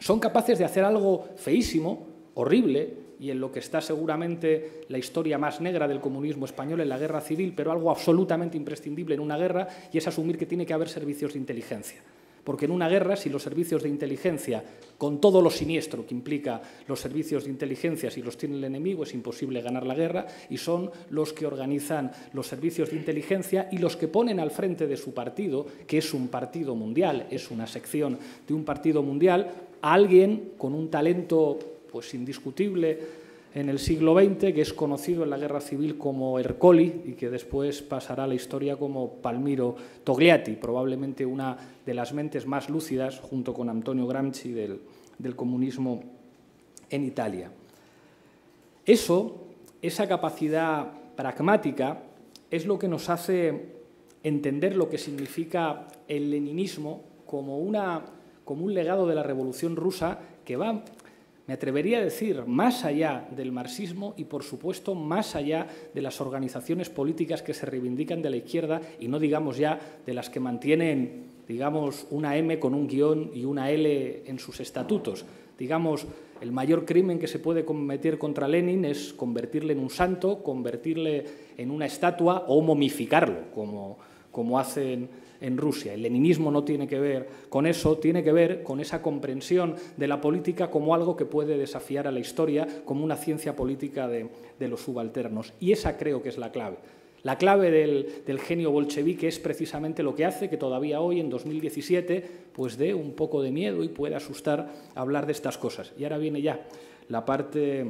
Son capaces de hacer algo feísimo, horrible, y en lo que está seguramente la historia más negra del comunismo español en la Guerra Civil, pero algo absolutamente imprescindible en una guerra, y es asumir que tiene que haber servicios de inteligencia. Porque en una guerra, si los servicios de inteligencia, con todo lo siniestro que implica los servicios de inteligencia, si los tiene el enemigo, es imposible ganar la guerra, y son los que organizan los servicios de inteligencia y los que ponen al frente de su partido, que es un partido mundial, es una sección de un partido mundial, a alguien con un talento pues indiscutible en el siglo XX, que es conocido en la Guerra Civil como Ercoli y que después pasará a la historia como Palmiro Togliatti, probablemente una de las mentes más lúcidas, junto con Antonio Gramsci, del comunismo en Italia. Esa capacidad pragmática es lo que nos hace entender lo que significa el leninismo como un legado de la Revolución Rusa que va, me atrevería a decir, más allá del marxismo y, por supuesto, más allá de las organizaciones políticas que se reivindican de la izquierda, y no digamos ya de las que mantienen, digamos, una M con un guión y una L en sus estatutos. Digamos, el mayor crimen que se puede cometer contra Lenin es convertirle en un santo, convertirle en una estatua o momificarlo, como como hacen en Rusia. El leninismo no tiene que ver con eso, tiene que ver con esa comprensión de la política como algo que puede desafiar a la historia, como una ciencia política de los subalternos. Y esa creo que es la clave. La clave del genio bolchevique es precisamente lo que hace que todavía hoy, en 2017, pues dé un poco de miedo y pueda asustar hablar de estas cosas. Y ahora viene ya la parte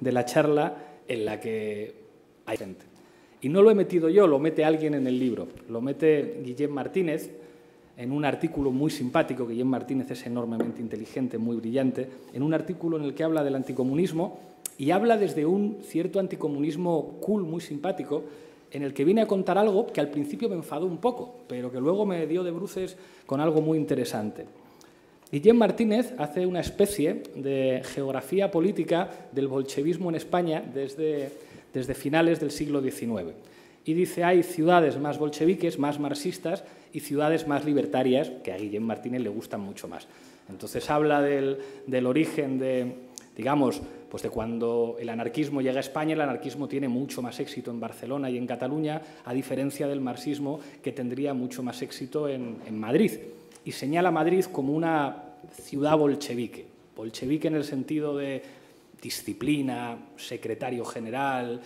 de la charla en la que hay gente. Y no lo he metido yo, lo mete alguien en el libro. Lo mete Guillén Martínez en un artículo muy simpático. Guillén Martínez es enormemente inteligente, muy brillante, en un artículo en el que habla del anticomunismo. Y habla desde un cierto anticomunismo cool, muy simpático, en el que vine a contar algo que al principio me enfadó un poco, pero que luego me dio de bruces con algo muy interesante. Guillén Martínez hace una especie de geografía política del bolchevismo en España desde finales del siglo XIX. Y dice, hay ciudades más bolcheviques, más marxistas, y ciudades más libertarias, que a Guillén Martínez le gustan mucho más. Entonces habla del origen de, digamos, pues de cuando el anarquismo llega a España, el anarquismo tiene mucho más éxito en Barcelona y en Cataluña, a diferencia del marxismo que tendría mucho más éxito en Madrid. Y señala a Madrid como una ciudad bolchevique. Bolchevique en el sentido de disciplina, secretario general,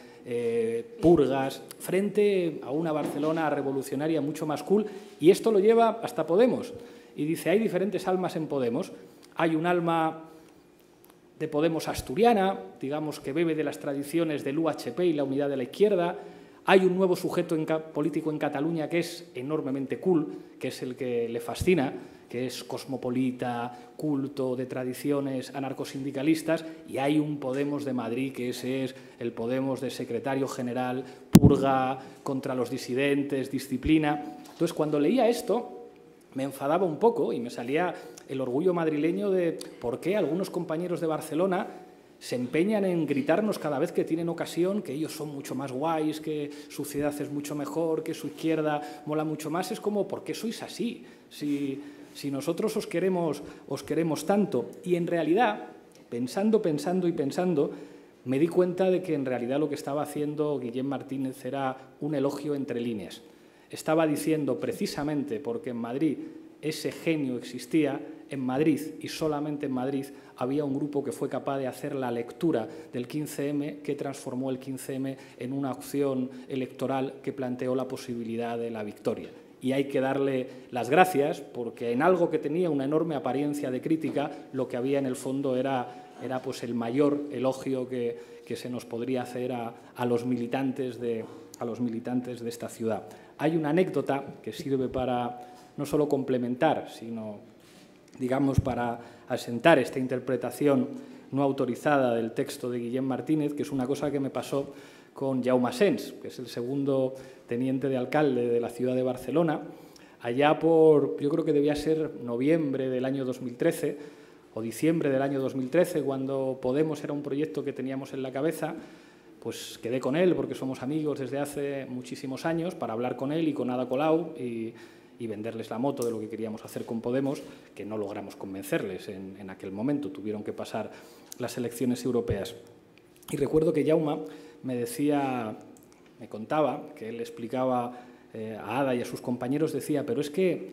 purgas, frente a una Barcelona revolucionaria mucho más cool. Y esto lo lleva hasta Podemos. Y dice, hay diferentes almas en Podemos. Hay un alma de Podemos asturiana, digamos que bebe de las tradiciones del UHP y la Unidad de la Izquierda. Hay un nuevo sujeto político en Cataluña que es enormemente cool, que es el que le fascina, que es cosmopolita, culto, de tradiciones anarcosindicalistas, y hay un Podemos de Madrid que ese es el Podemos de secretario general, purga, contra los disidentes, disciplina. Entonces, cuando leía esto, me enfadaba un poco y me salía el orgullo madrileño de por qué algunos compañeros de Barcelona se empeñan en gritarnos cada vez que tienen ocasión que ellos son mucho más guays, que su ciudad es mucho mejor, que su izquierda mola mucho más. Es como, ¿por qué sois así? Si nosotros os queremos tanto. Y en realidad, pensando, me di cuenta de que en realidad lo que estaba haciendo Guillén Martínez era un elogio entre líneas. Estaba diciendo, precisamente porque en Madrid ese genio existía, en Madrid y solamente en Madrid había un grupo que fue capaz de hacer la lectura del 15M que transformó el 15M en una opción electoral que planteó la posibilidad de la victoria. Y hay que darle las gracias porque en algo que tenía una enorme apariencia de crítica, lo que había en el fondo era pues el mayor elogio que se nos podría hacer a los militantes de esta ciudad. Hay una anécdota que sirve para no solo complementar, sino, digamos, para asentar esta interpretación no autorizada del texto de Guillén Martínez, que es una cosa que me pasó con Jaume Sens, que es el segundo teniente de alcalde de la ciudad de Barcelona, allá por, yo creo que debía ser noviembre del año 2013 o diciembre del año 2013, cuando Podemos era un proyecto que teníamos en la cabeza. Pues quedé con él, porque somos amigos desde hace muchísimos años, para hablar con él y con Ada Colau y venderles la moto de lo que queríamos hacer con Podemos, que no logramos convencerles en aquel momento, tuvieron que pasar las elecciones europeas. Y recuerdo que Jaume me contaba, que él explicaba a Ada y a sus compañeros, decía, pero es que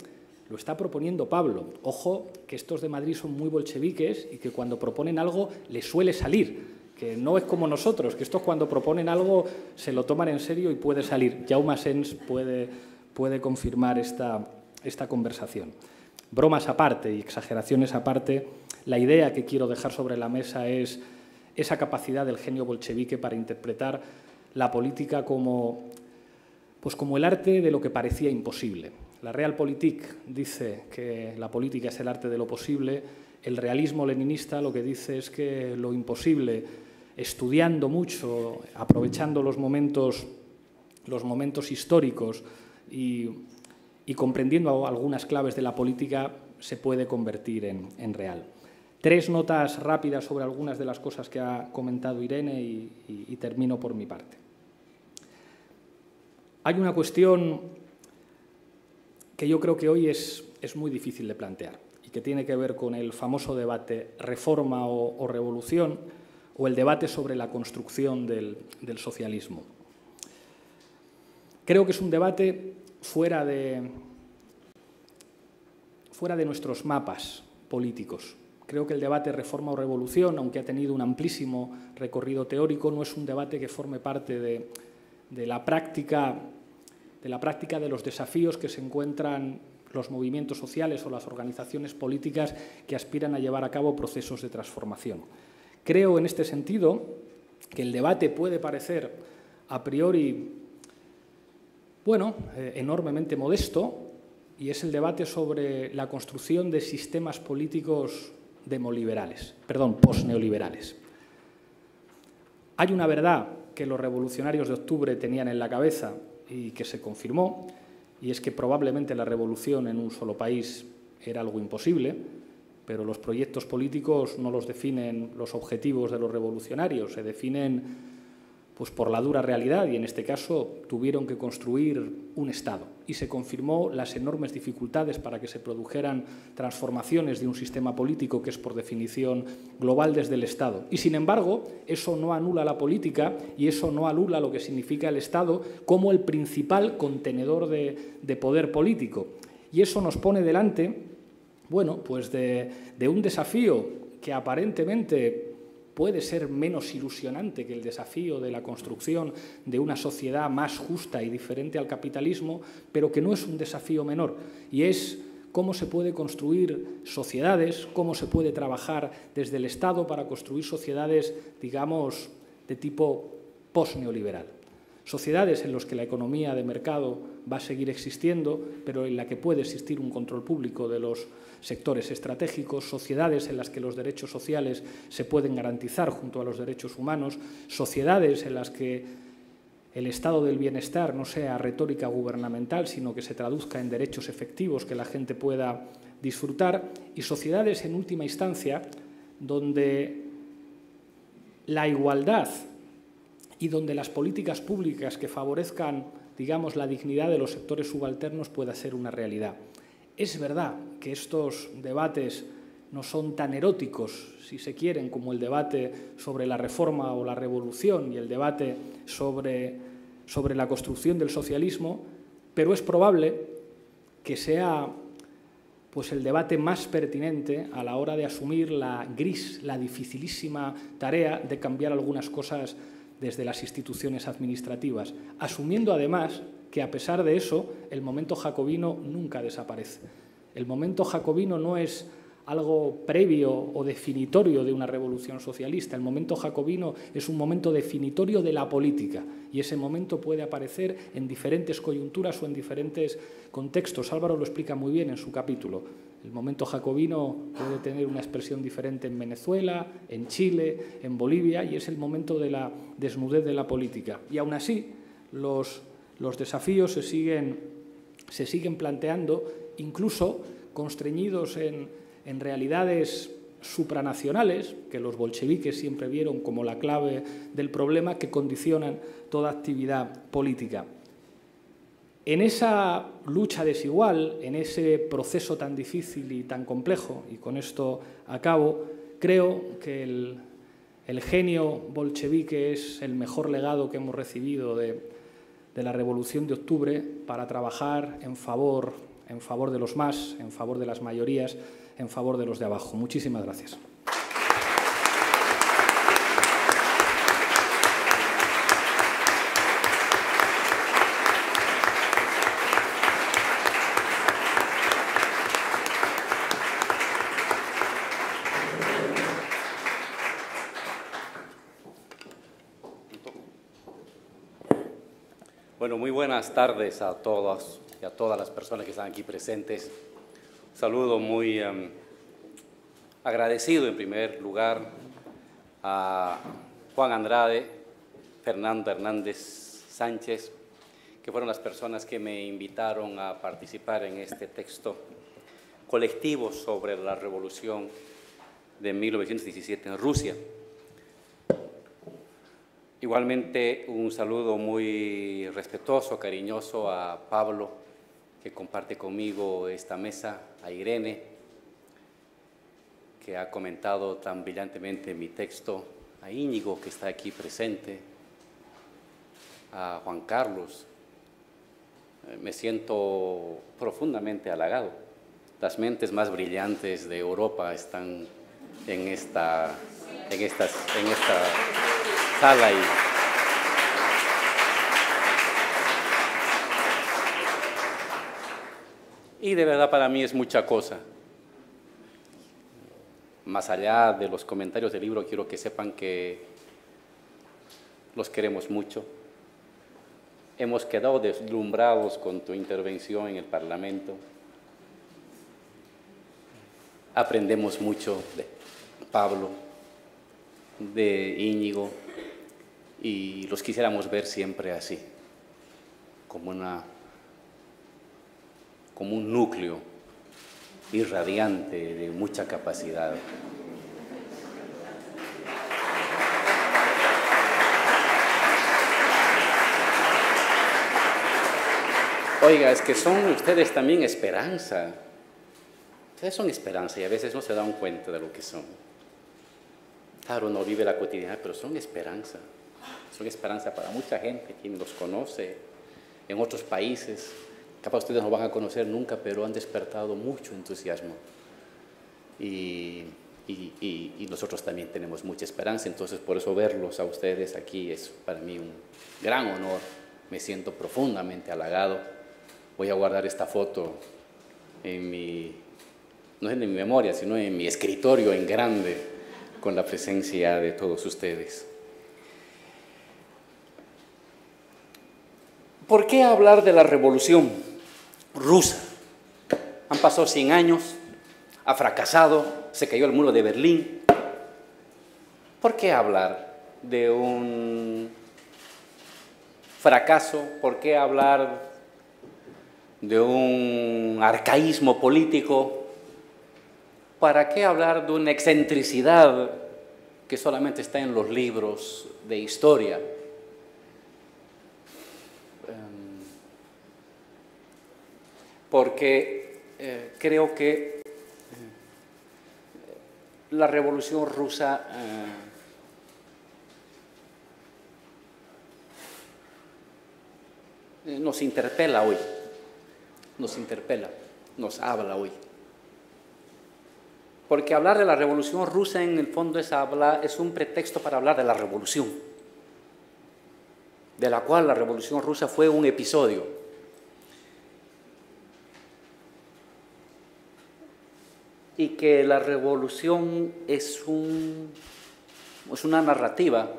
lo está proponiendo Pablo, ojo que estos de Madrid son muy bolcheviques y que cuando proponen algo les suele salir, que no es como nosotros, que estos cuando proponen algo se lo toman en serio y puede salir. Jaume Sens puede confirmar esta conversación. Bromas aparte y exageraciones aparte, la idea que quiero dejar sobre la mesa es esa capacidad del genio bolchevique para interpretar la política como el arte de lo que parecía imposible. La Realpolitik dice que la política es el arte de lo posible. El realismo leninista lo que dice es que lo imposible, estudiando mucho, aprovechando los momentos históricos y comprendiendo algunas claves de la política, se puede convertir en real. Tres notas rápidas sobre algunas de las cosas que ha comentado Irene y termino por mi parte. Hay una cuestión que yo creo que hoy es muy difícil de plantear, que tiene que ver con el famoso debate reforma o revolución, o el debate sobre la construcción del socialismo. Creo que es un debate fuera de nuestros mapas políticos. Creo que el debate reforma o revolución, aunque ha tenido un amplísimo recorrido teórico, no es un debate que forme parte de la práctica de los desafíos que se encuentran los movimientos sociales o las organizaciones políticas que aspiran a llevar a cabo procesos de transformación. Creo, en este sentido, que el debate puede parecer a priori, bueno, enormemente modesto, y es el debate sobre la construcción de sistemas políticos posneoliberales. Hay una verdad que los revolucionarios de octubre tenían en la cabeza y que se confirmó, y es que probablemente la revolución en un solo país era algo imposible, pero los proyectos políticos no los definen los objetivos de los revolucionarios, se definen pues por la dura realidad, y en este caso tuvieron que construir un Estado. Y se confirmó las enormes dificultades para que se produjeran transformaciones de un sistema político que es por definición global desde el Estado. Y sin embargo, eso no anula la política y eso no anula lo que significa el Estado como el principal contenedor de poder político. Y eso nos pone delante, bueno, pues de un desafío que aparentemente puede ser menos ilusionante que el desafío de la construcción de una sociedad más justa y diferente al capitalismo, pero que no es un desafío menor, y es cómo se puede construir sociedades, cómo se puede trabajar desde el Estado para construir sociedades, digamos, de tipo post-neoliberal. Sociedades en las que la economía de mercado va a seguir existiendo, pero en la que puede existir un control público de los sectores estratégicos, sociedades en las que los derechos sociales se pueden garantizar junto a los derechos humanos, sociedades en las que el estado del bienestar no sea retórica gubernamental, sino que se traduzca en derechos efectivos que la gente pueda disfrutar, y sociedades en última instancia donde la igualdad y donde las políticas públicas que favorezcan, digamos, la dignidad de los sectores subalternos pueda ser una realidad. Es verdad que estos debates no son tan eróticos, si se quieren, como el debate sobre la reforma o la revolución y el debate sobre la construcción del socialismo, pero es probable que sea pues el debate más pertinente a la hora de asumir la dificilísima tarea de cambiar algunas cosas desde las instituciones administrativas, asumiendo además que a pesar de eso el momento jacobino nunca desaparece. El momento jacobino no es algo previo o definitorio de una revolución socialista, el momento jacobino es un momento definitorio de la política, y ese momento puede aparecer en diferentes coyunturas o en diferentes contextos. Álvaro lo explica muy bien en su capítulo. El momento jacobino puede tener una expresión diferente en Venezuela, en Chile, en Bolivia, y es el momento de la desnudez de la política. Y aún así, los desafíos se siguen planteando, incluso constreñidos en realidades supranacionales, que los bolcheviques siempre vieron como la clave del problema, que condicionan toda actividad política. En esa lucha desigual, en ese proceso tan difícil y tan complejo, y con esto acabo, creo que el genio bolchevique es el mejor legado que hemos recibido de la Revolución de Octubre para trabajar en favor de los más, en favor de las mayorías, en favor de los de abajo. Muchísimas gracias. Bueno, muy buenas tardes a todos y a todas las personas que están aquí presentes. Un saludo muy agradecido en primer lugar a Juan Andrade, Fernando Hernández Sánchez, que fueron las personas que me invitaron a participar en este texto colectivo sobre la revolución de 1917 en Rusia. Igualmente, un saludo muy respetuoso, cariñoso a Pablo, que comparte conmigo esta mesa, a Irene, que ha comentado tan brillantemente mi texto, a Íñigo, que está aquí presente, a Juan Carlos, me siento profundamente halagado. Las mentes más brillantes de Europa están en esta sala. Y de verdad para mí es mucha cosa. Más allá de los comentarios del libro, quiero que sepan que los queremos mucho. Hemos quedado deslumbrados con tu intervención en el Parlamento. Aprendemos mucho de Pablo, de Íñigo, y los quisiéramos ver siempre así, como un núcleo irradiante de mucha capacidad. Oiga, es que son ustedes también esperanza. Ustedes son esperanza y a veces no se dan cuenta de lo que son. Claro, uno vive la cotidiana, pero son esperanza. Son esperanza para mucha gente, quien los conoce en otros países. Capaz ustedes no van a conocer nunca, pero han despertado mucho entusiasmo. Y nosotros también tenemos mucha esperanza, entonces por eso verlos a ustedes aquí es para mí un gran honor. Me siento profundamente halagado. Voy a guardar esta foto en mi, no en mi memoria, sino en mi escritorio en grande, con la presencia de todos ustedes. ¿Por qué hablar de la revolución rusa? Han pasado 100 años, ha fracasado, se cayó el muro de Berlín. ¿Por qué hablar de un fracaso? ¿Por qué hablar de un arcaísmo político? ¿Para qué hablar de una excentricidad que solamente está en los libros de historia? Porque creo que la Revolución Rusa nos interpela hoy. Nos interpela, nos habla hoy. Porque hablar de la Revolución Rusa en el fondo es un pretexto para hablar de la Revolución, de la cual la Revolución Rusa fue un episodio. Y que la Revolución es una narrativa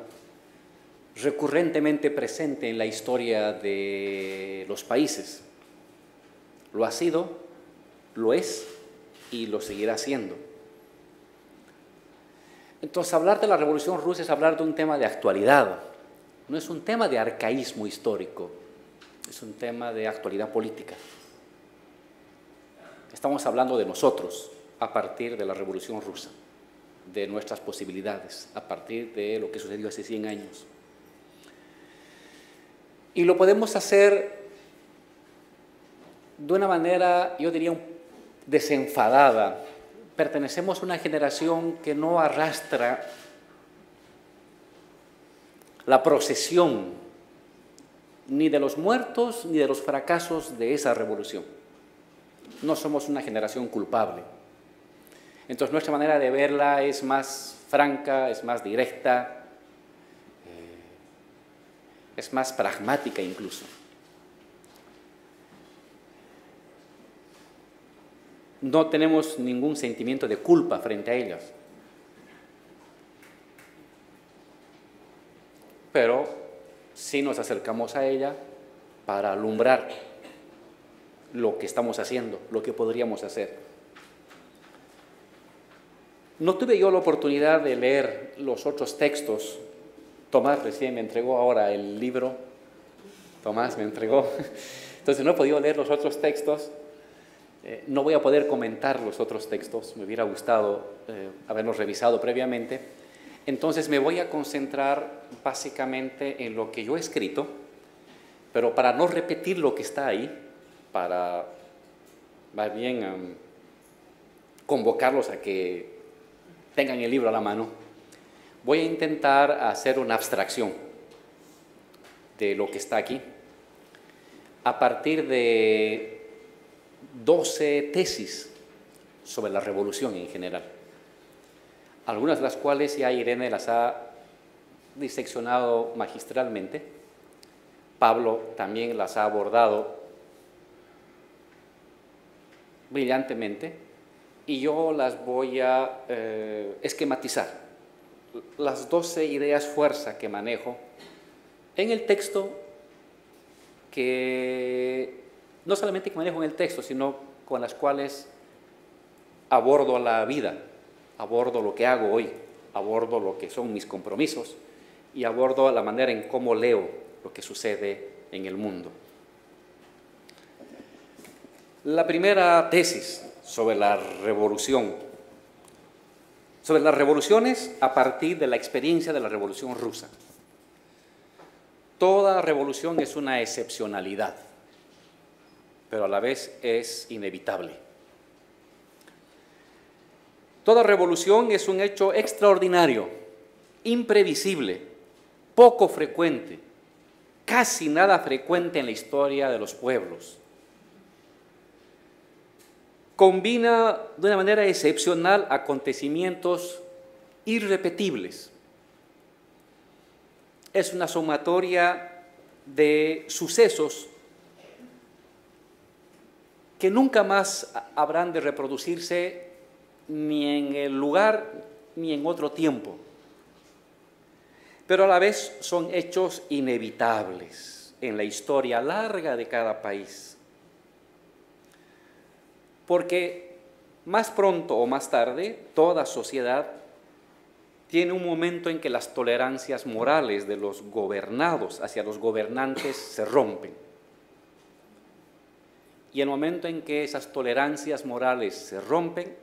recurrentemente presente en la historia de los países. Lo ha sido, lo es y lo seguirá siendo. Entonces, hablar de la Revolución Rusa es hablar de un tema de actualidad. No es un tema de arcaísmo histórico, es un tema de actualidad política. Estamos hablando de nosotros a partir de la Revolución Rusa, de nuestras posibilidades, a partir de lo que sucedió hace 100 años. Y lo podemos hacer de una manera, yo diría, desenfadada. Pertenecemos a una generación que no arrastra la procesión ni de los muertos ni de los fracasos de esa revolución. No somos una generación culpable. Entonces nuestra manera de verla es más franca, es más directa, es más pragmática incluso. No tenemos ningún sentimiento de culpa frente a ellos. Pero sí nos acercamos a ella para alumbrar lo que estamos haciendo, lo que podríamos hacer. No tuve yo la oportunidad de leer los otros textos. Tomás recién me entregó ahora el libro. Tomás me entregó. Entonces no he podido leer los otros textos. No voy a poder comentar los otros textos, me hubiera gustado haberlos revisado previamente. Entonces me voy a concentrar básicamente en lo que yo he escrito, pero para no repetir lo que está ahí, para más bien convocarlos a que tengan el libro a la mano, voy a intentar hacer una abstracción de lo que está aquí. a partir de 12 tesis sobre la revolución en general, algunas de las cuales ya Irene las ha diseccionado magistralmente, Pablo también las ha abordado brillantemente y yo las voy a esquematizar. Las 12 ideas fuerza que manejo en el texto, que no solamente que manejo en el texto, sino con las cuales abordo la vida, abordo lo que hago hoy, abordo lo que son mis compromisos y abordo la manera en cómo leo lo que sucede en el mundo. La primera tesis sobre la revolución, sobre las revoluciones a partir de la experiencia de la Revolución Rusa. Toda revolución es una excepcionalidad, pero a la vez es inevitable. Toda revolución es un hecho extraordinario, imprevisible, poco frecuente, casi nada frecuente en la historia de los pueblos. Combina de una manera excepcional acontecimientos irrepetibles. Es una sumatoria de sucesos que nunca más habrán de reproducirse ni en el lugar ni en otro tiempo, pero a la vez son hechos inevitables en la historia larga de cada país, porque más pronto o más tarde toda sociedad tiene un momento en que las tolerancias morales de los gobernados hacia los gobernantes se rompen, y el momento en que esas tolerancias morales se rompen,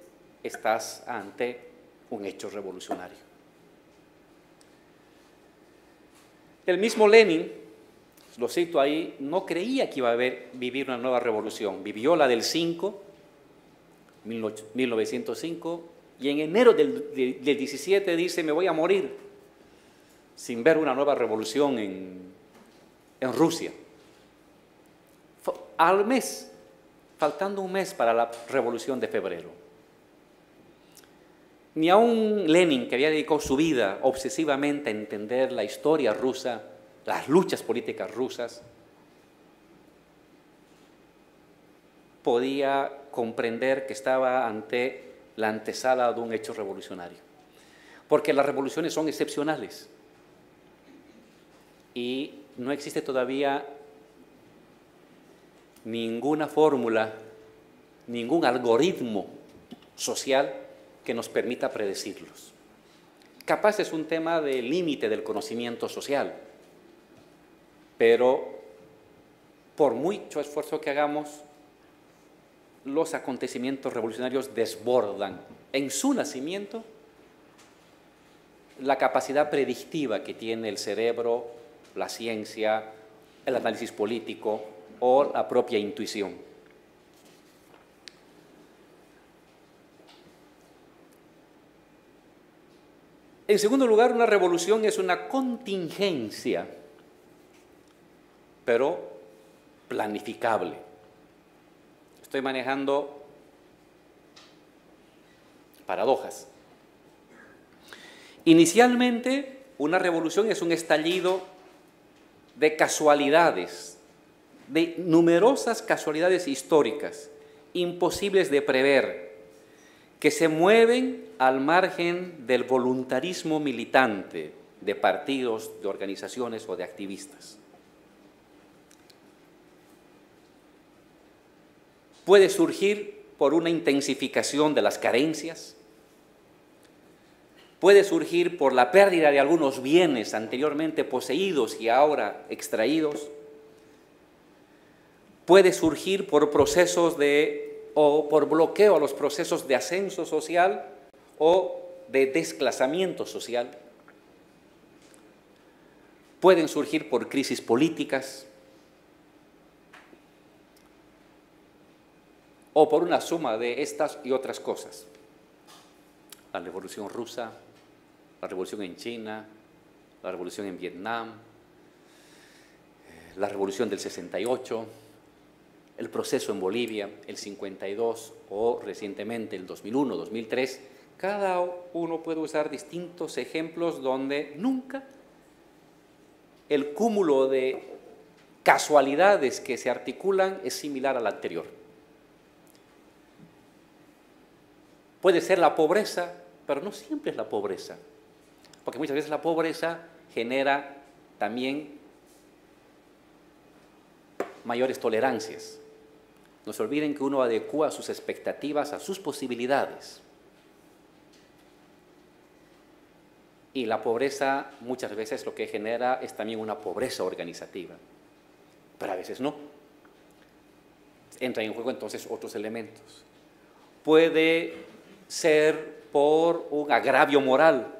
estás ante un hecho revolucionario. El mismo Lenin, lo cito ahí, no creía que iba a vivir una nueva revolución. Vivió la del 1905, y en enero del 17 dice, me voy a morir sin ver una nueva revolución en Rusia. Al mes, faltando un mes para la revolución de febrero. Ni aún Lenin, que había dedicado su vida obsesivamente a entender la historia rusa, las luchas políticas rusas, podía comprender que estaba ante la antesala de un hecho revolucionario. Porque las revoluciones son excepcionales y no existe todavía ninguna fórmula, ningún algoritmo social que nos permita predecirlos. Capaz es un tema de límite del conocimiento social, pero por mucho esfuerzo que hagamos, los acontecimientos revolucionarios desbordan en su nacimiento la capacidad predictiva que tiene el cerebro, la ciencia, el análisis político o la propia intuición. En segundo lugar, una revolución es una contingencia, pero planificable. Estoy manejando paradojas. Inicialmente, una revolución es un estallido de casualidades, de numerosas casualidades históricas, imposibles de prever, que se mueven al margen del voluntarismo militante de partidos, de organizaciones o de activistas. Puede surgir por una intensificación de las carencias, puede surgir por la pérdida de algunos bienes anteriormente poseídos y ahora extraídos, puede surgir por procesos de o por bloqueo a los procesos de ascenso social o de desplazamiento social. Pueden surgir por crisis políticas o por una suma de estas y otras cosas. La revolución rusa, la revolución en China, la revolución en Vietnam, la revolución del 68, el proceso en Bolivia, el 52 o recientemente el 2001, 2003, cada uno puede usar distintos ejemplos donde nunca el cúmulo de casualidades que se articulan es similar al anterior. Puede ser la pobreza, pero no siempre es la pobreza, porque muchas veces la pobreza genera también mayores tolerancias. No se olviden que uno adecúa sus expectativas a sus posibilidades. Y la pobreza muchas veces lo que genera es también una pobreza organizativa, pero a veces no. Entran en juego entonces otros elementos. Puede ser por un agravio moral,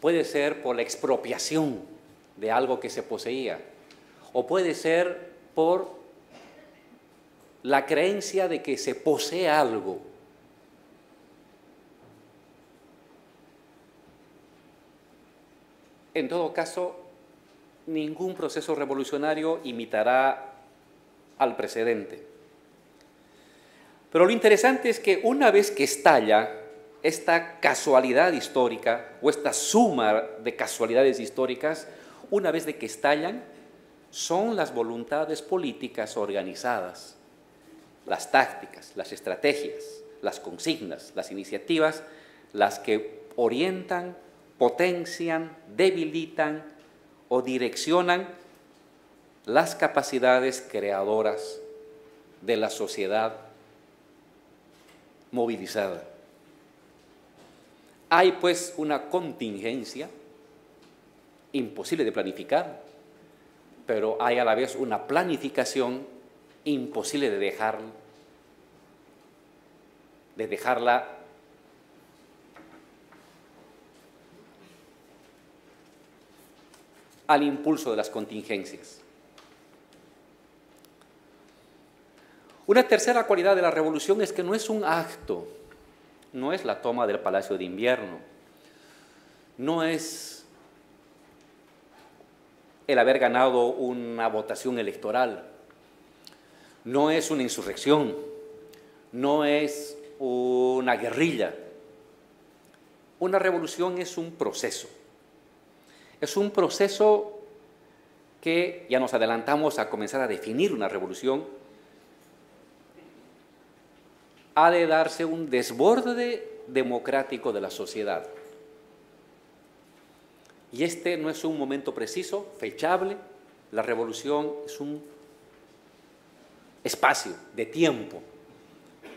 puede ser por la expropiación de algo que se poseía, o puede ser por la creencia de que se posee algo. En todo caso, ningún proceso revolucionario imitará al precedente. Pero lo interesante es que una vez que estalla esta casualidad histórica o esta suma de casualidades históricas, una vez de que estallan, son las voluntades políticas organizadas, las tácticas, las estrategias, las consignas, las iniciativas, las que orientan, potencian, debilitan o direccionan las capacidades creadoras de la sociedad movilizada. Hay pues una contingencia imposible de planificar, pero hay a la vez una planificación imposible de dejarla al impulso de las contingencias. Una tercera cualidad de la revolución es que no es un acto, no es la toma del Palacio de Invierno, no es el haber ganado una votación electoral, no es una insurrección, no es una guerrilla. Una revolución es un proceso. Es un proceso que ya nos adelantamos a comenzar a definir una revolución. Ha de darse un desborde democrático de la sociedad. Y este no es un momento preciso, fechable. La revolución es un espacio de tiempo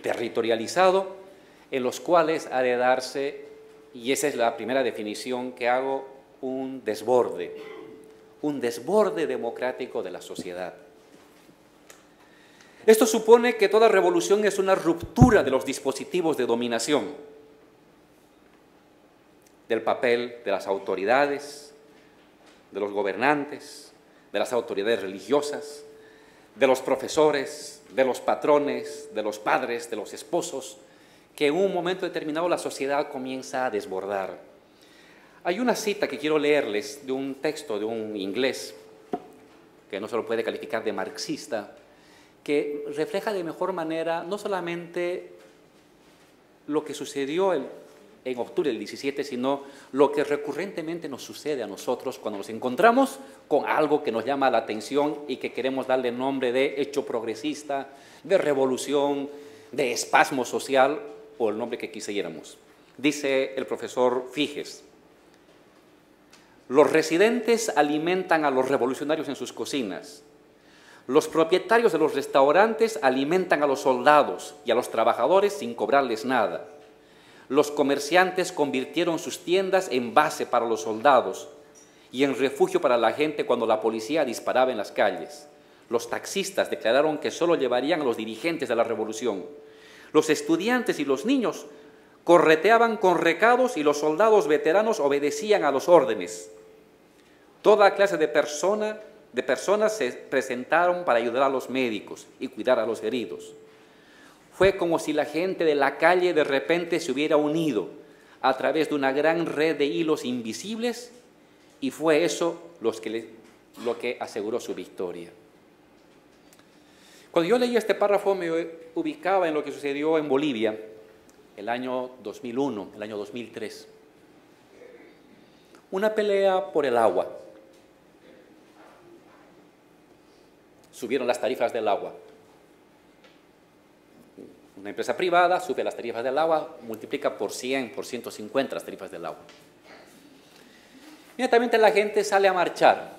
territorializado en los cuales ha de darse, y esa es la primera definición que hago, un desborde democrático de la sociedad. Esto supone que toda revolución es una ruptura de los dispositivos de dominación, del papel de las autoridades, de los gobernantes, de las autoridades religiosas, de los profesores, de los patrones, de los padres, de los esposos, que en un momento determinado la sociedad comienza a desbordar. Hay una cita que quiero leerles de un texto de un inglés, que no se lo puede calificar de marxista, que refleja de mejor manera no solamente lo que sucedió en octubre del 17, sino lo que recurrentemente nos sucede a nosotros cuando nos encontramos con algo que nos llama la atención y que queremos darle nombre de hecho progresista, de revolución, de espasmo social o el nombre que quisiéramos. Dice el profesor Figes: los residentes alimentan a los revolucionarios en sus cocinas. Los propietarios de los restaurantes alimentan a los soldados y a los trabajadores sin cobrarles nada. Los comerciantes convirtieron sus tiendas en base para los soldados y en refugio para la gente cuando la policía disparaba en las calles. Los taxistas declararon que solo llevarían a los dirigentes de la revolución. Los estudiantes y los niños correteaban con recados y los soldados veteranos obedecían a los órdenes. Toda clase de personas se presentaron para ayudar a los médicos y cuidar a los heridos. Fue como si la gente de la calle de repente se hubiera unido a través de una gran red de hilos invisibles, y fue eso lo que aseguró su victoria. Cuando yo leí este párrafo me ubicaba en lo que sucedió en Bolivia el año 2001, el año 2003. Una pelea por el agua. Subieron las tarifas del agua. Una empresa privada sube las tarifas del agua, multiplica por 100, por 150 las tarifas del agua. Inmediatamente la gente sale a marchar.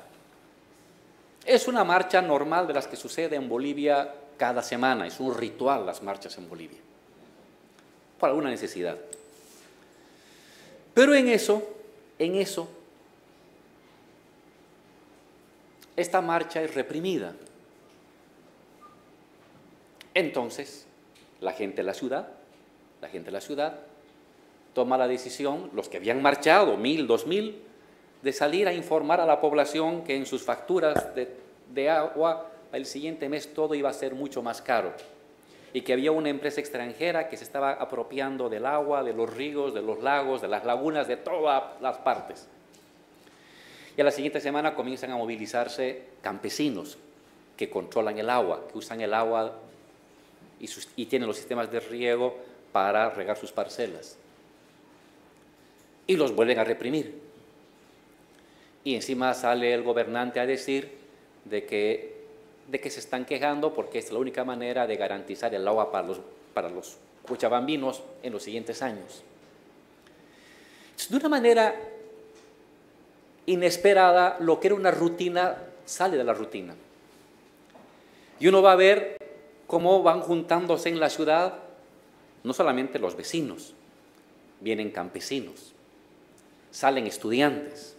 Es una marcha normal de las que sucede en Bolivia cada semana. Es un ritual las marchas en Bolivia, por alguna necesidad. Pero en eso, esta marcha es reprimida. Entonces, la gente de la ciudad toma la decisión, los que habían marchado, 1000, 2000, de salir a informar a la población que en sus facturas de agua el siguiente mes todo iba a ser mucho más caro y que había una empresa extranjera que se estaba apropiando del agua, de los ríos, de los lagos, de las lagunas, de todas las partes. Y a la siguiente semana comienzan a movilizarse campesinos que controlan el agua, que usan el agua y tienen los sistemas de riego para regar sus parcelas. Y los vuelven a reprimir. Y encima sale el gobernante a decir de que se están quejando porque es la única manera de garantizar el agua para los cochabambinos en los siguientes años. De una manera inesperada, lo que era una rutina sale de la rutina. Y uno va a ver cómo van juntándose en la ciudad, no solamente los vecinos, vienen campesinos, salen estudiantes,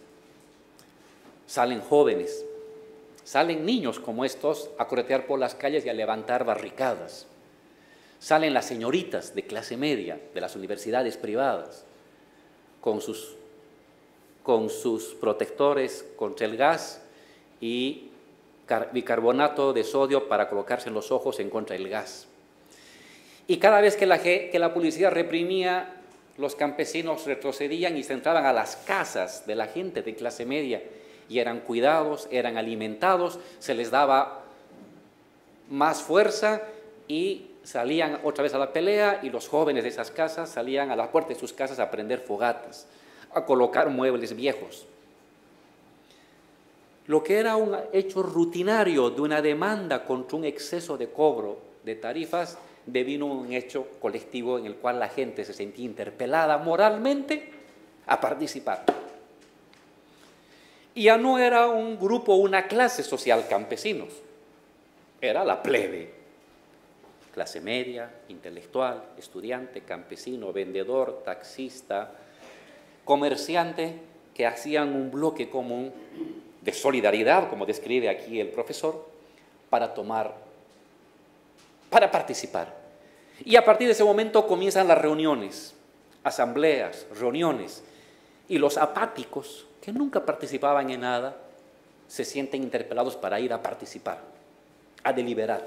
salen jóvenes, salen niños como estos a corretear por las calles y a levantar barricadas. Salen las señoritas de clase media de las universidades privadas con sus protectores contra el gas y bicarbonato de sodio para colocarse en los ojos en contra del gas. Y cada vez que la policía reprimía, los campesinos retrocedían y se entraban a las casas de la gente de clase media. Y eran cuidados, eran alimentados, se les daba más fuerza y salían otra vez a la pelea y los jóvenes de esas casas salían a las puertas de sus casas a prender fogatas, a colocar muebles viejos. Lo que era un hecho rutinario de una demanda contra un exceso de cobro de tarifas devino un hecho colectivo en el cual la gente se sentía interpelada moralmente a participar. Y ya no era un grupo, una clase social campesinos, era la plebe, clase media, intelectual, estudiante, campesino, vendedor, taxista, comerciante, que hacían un bloque común de solidaridad, como describe aquí el profesor, para participar. Y a partir de ese momento comienzan las reuniones, asambleas, reuniones, y los apáticos, que nunca participaban en nada, se sienten interpelados para ir a participar, a deliberar,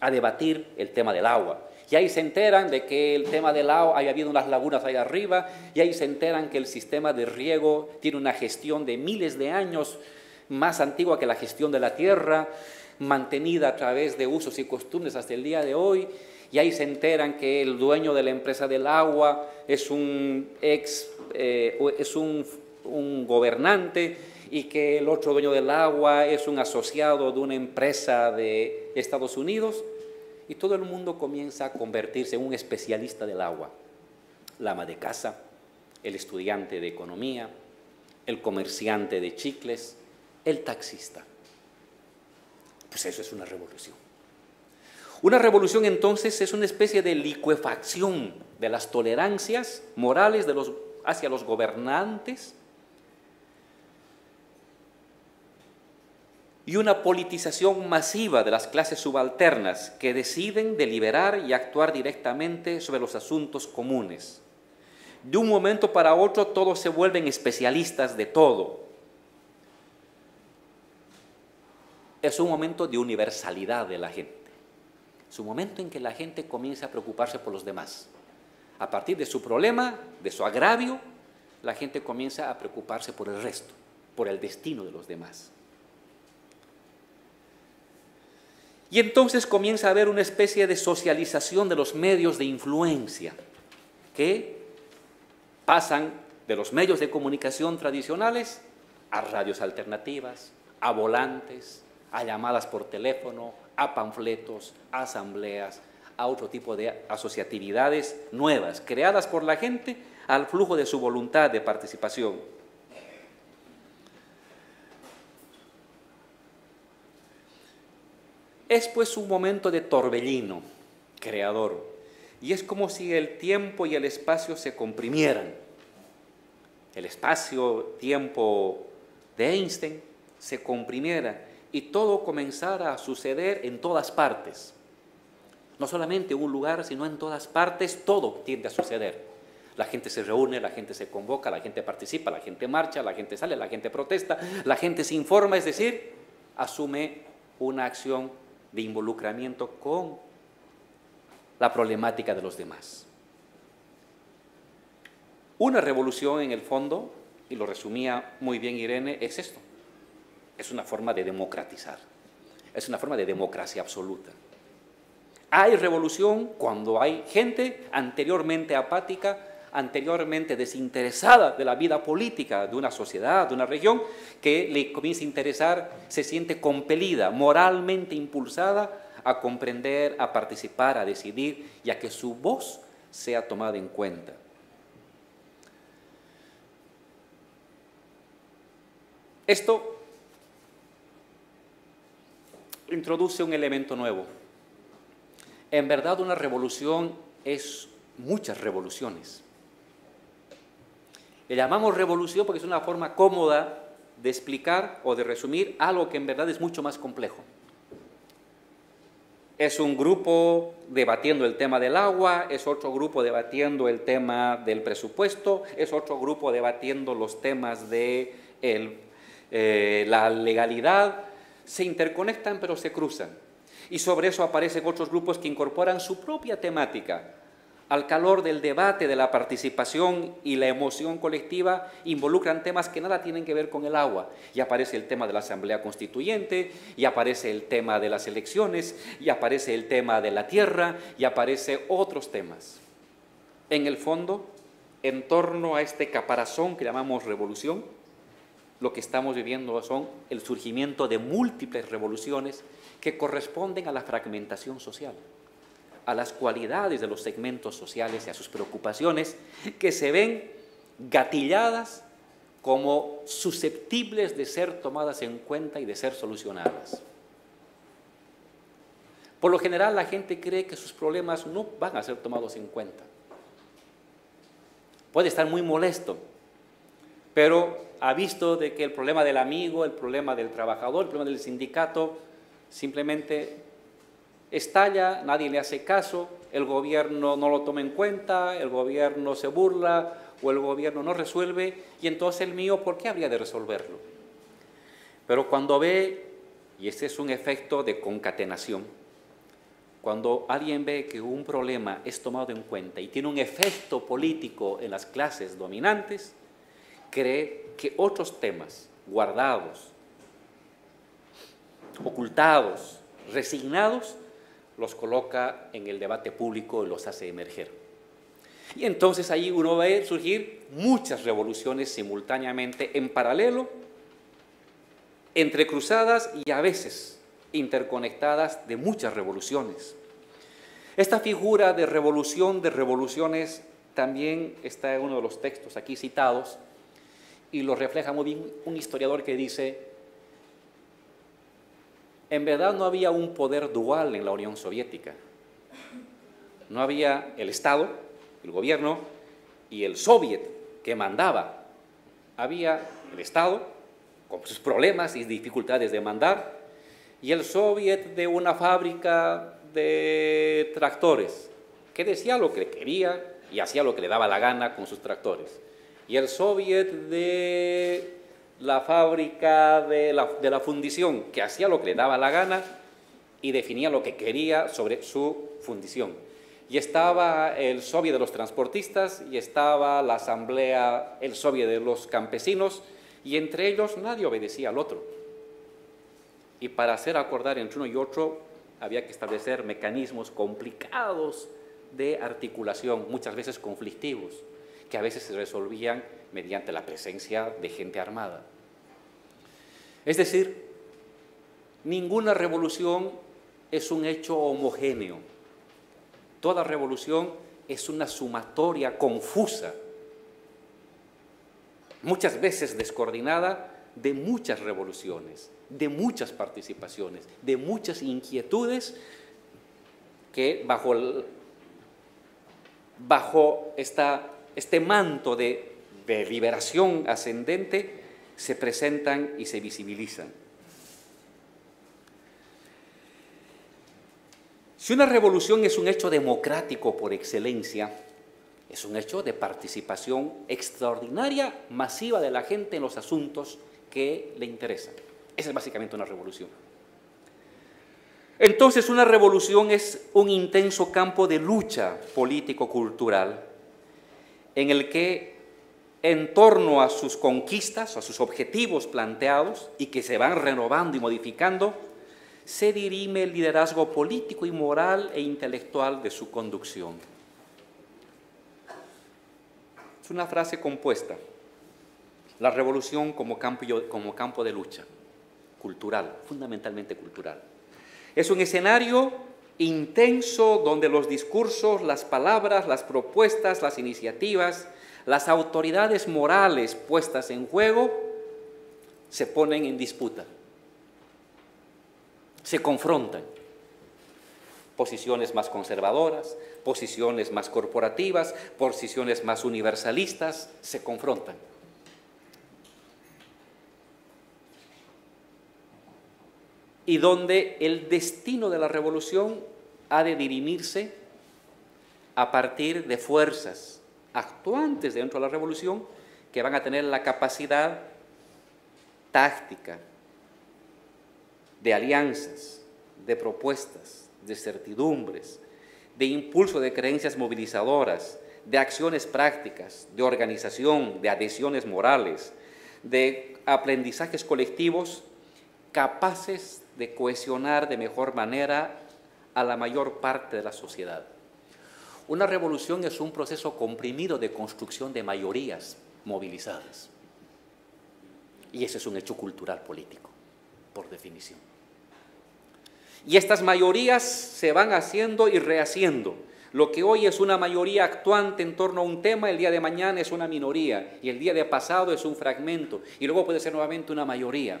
a debatir el tema del agua. Y ahí se enteran de que el tema del agua, haya habido unas lagunas allá arriba, y ahí se enteran que el sistema de riego tiene una gestión de miles de años más antigua que la gestión de la tierra, mantenida a través de usos y costumbres hasta el día de hoy, y ahí se enteran que el dueño de la empresa del agua es un gobernante y que el otro dueño del agua es un asociado de una empresa de Estados Unidos, y todo el mundo comienza a convertirse en un especialista del agua. La ama de casa, el estudiante de economía, el comerciante de chicles, el taxista. Pues eso es una revolución. Una revolución entonces es una especie de licuefacción de las tolerancias morales hacia los gobernantes, y una politización masiva de las clases subalternas que deciden deliberar y actuar directamente sobre los asuntos comunes. De un momento para otro todos se vuelven especialistas de todo. Es un momento de universalidad de la gente. Es un momento en que la gente comienza a preocuparse por los demás. A partir de su problema, de su agravio, la gente comienza a preocuparse por el resto, por el destino de los demás. Y entonces comienza a haber una especie de socialización de los medios de influencia que pasan de los medios de comunicación tradicionales a radios alternativas, a volantes, a llamadas por teléfono, a panfletos, a asambleas, a otro tipo de asociatividades nuevas, creadas por la gente al flujo de su voluntad de participación. Es pues un momento de torbellino creador, y es como si el tiempo y el espacio se comprimieran. El espacio-tiempo de Einstein se comprimiera y todo comenzara a suceder en todas partes. No solamente en un lugar, sino en todas partes, todo tiende a suceder. La gente se reúne, la gente se convoca, la gente participa, la gente marcha, la gente sale, la gente protesta, la gente se informa, es decir, asume una acción de involucramiento con la problemática de los demás. Una revolución, en el fondo, y lo resumía muy bien Irene, es esto. Es una forma de democratizar, es una forma de democracia absoluta. Hay revolución cuando hay gente anteriormente apática, anteriormente desinteresada de la vida política de una sociedad, de una región, que le comienza a interesar, se siente compelida, moralmente impulsada a comprender, a participar, a decidir y a que su voz sea tomada en cuenta. Esto introduce un elemento nuevo. En verdad, una revolución es muchas revoluciones. Le llamamos revolución porque es una forma cómoda de explicar o de resumir algo que en verdad es mucho más complejo. Es un grupo debatiendo el tema del agua, es otro grupo debatiendo el tema del presupuesto, es otro grupo debatiendo los temas de la legalidad. Se interconectan pero se cruzan. Y sobre eso aparecen otros grupos que incorporan su propia temática. Al calor del debate, de la participación y la emoción colectiva, involucran temas que nada tienen que ver con el agua. Y aparece el tema de la Asamblea Constituyente, y aparece el tema de las elecciones, y aparece el tema de la tierra, y aparece otros temas. En el fondo, en torno a este caparazón que llamamos revolución, lo que estamos viviendo son el surgimiento de múltiples revoluciones que corresponden a la fragmentación social, a las cualidades de los segmentos sociales y a sus preocupaciones que se ven gatilladas como susceptibles de ser tomadas en cuenta y de ser solucionadas. Por lo general, la gente cree que sus problemas no van a ser tomados en cuenta. Puede estar muy molesto, pero ha visto de que el problema del amigo, el problema del trabajador, el problema del sindicato, simplemente estalla, nadie le hace caso, el gobierno no lo toma en cuenta, el gobierno se burla o el gobierno no resuelve, y entonces el mío, ¿por qué habría de resolverlo? Pero cuando ve, y este es un efecto de concatenación, cuando alguien ve que un problema es tomado en cuenta y tiene un efecto político en las clases dominantes, cree que otros temas guardados, ocultados, resignados, los coloca en el debate público y los hace emerger. Y entonces ahí uno ve surgir muchas revoluciones simultáneamente, en paralelo, entrecruzadas y a veces interconectadas de muchas revoluciones. Esta figura de revolución de revoluciones también está en uno de los textos aquí citados, y lo refleja muy bien un historiador que dice: en verdad no había un poder dual en la Unión Soviética. No había el Estado, el gobierno y el Soviet que mandaba. Había el Estado con sus problemas y dificultades de mandar y el Soviet de una fábrica de tractores que decía lo que quería y hacía lo que le daba la gana con sus tractores. Y el Soviet de la fábrica de la fundición, que hacía lo que le daba la gana y definía lo que quería sobre su fundición. Y estaba el Soviet de los transportistas, y estaba la asamblea, el Soviet de los campesinos, y entre ellos nadie obedecía al otro. Y para hacer acordar entre uno y otro, había que establecer mecanismos complicados de articulación, muchas veces conflictivos, que a veces se resolvían mediante la presencia de gente armada. Es decir, ninguna revolución es un hecho homogéneo. Toda revolución es una sumatoria confusa, muchas veces descoordinada, de muchas revoluciones, de muchas participaciones, de muchas inquietudes que bajo este manto de liberación ascendente se presentan y se visibilizan. Si una revolución es un hecho democrático por excelencia, es un hecho de participación extraordinaria, masiva de la gente en los asuntos que le interesan. Esa es básicamente una revolución. Entonces, una revolución es un intenso campo de lucha político-cultural en el que, en torno a sus conquistas, a sus objetivos planteados y que se van renovando y modificando, se dirime el liderazgo político y moral e intelectual de su conducción. Es una frase compuesta. La revolución como campo de lucha, cultural, fundamentalmente cultural. Es un escenario intenso donde los discursos, las palabras, las propuestas, las iniciativas, las autoridades morales puestas en juego se ponen en disputa. Se confrontan posiciones más conservadoras, posiciones más corporativas, posiciones más universalistas, se confrontan. Y donde el destino de la revolución ha de dirimirse a partir de fuerzas actuantes dentro de la revolución que van a tener la capacidad táctica, de alianzas, de propuestas, de certidumbres, de impulso de creencias movilizadoras, de acciones prácticas, de organización, de adhesiones morales, de aprendizajes colectivos capaces de cohesionar de mejor manera a la mayor parte de la sociedad. Una revolución es un proceso comprimido de construcción de mayorías movilizadas. Y ese es un hecho cultural político, por definición. Y estas mayorías se van haciendo y rehaciendo. Lo que hoy es una mayoría actuante en torno a un tema, el día de mañana es una minoría, y el día de pasado es un fragmento, y luego puede ser nuevamente una mayoría.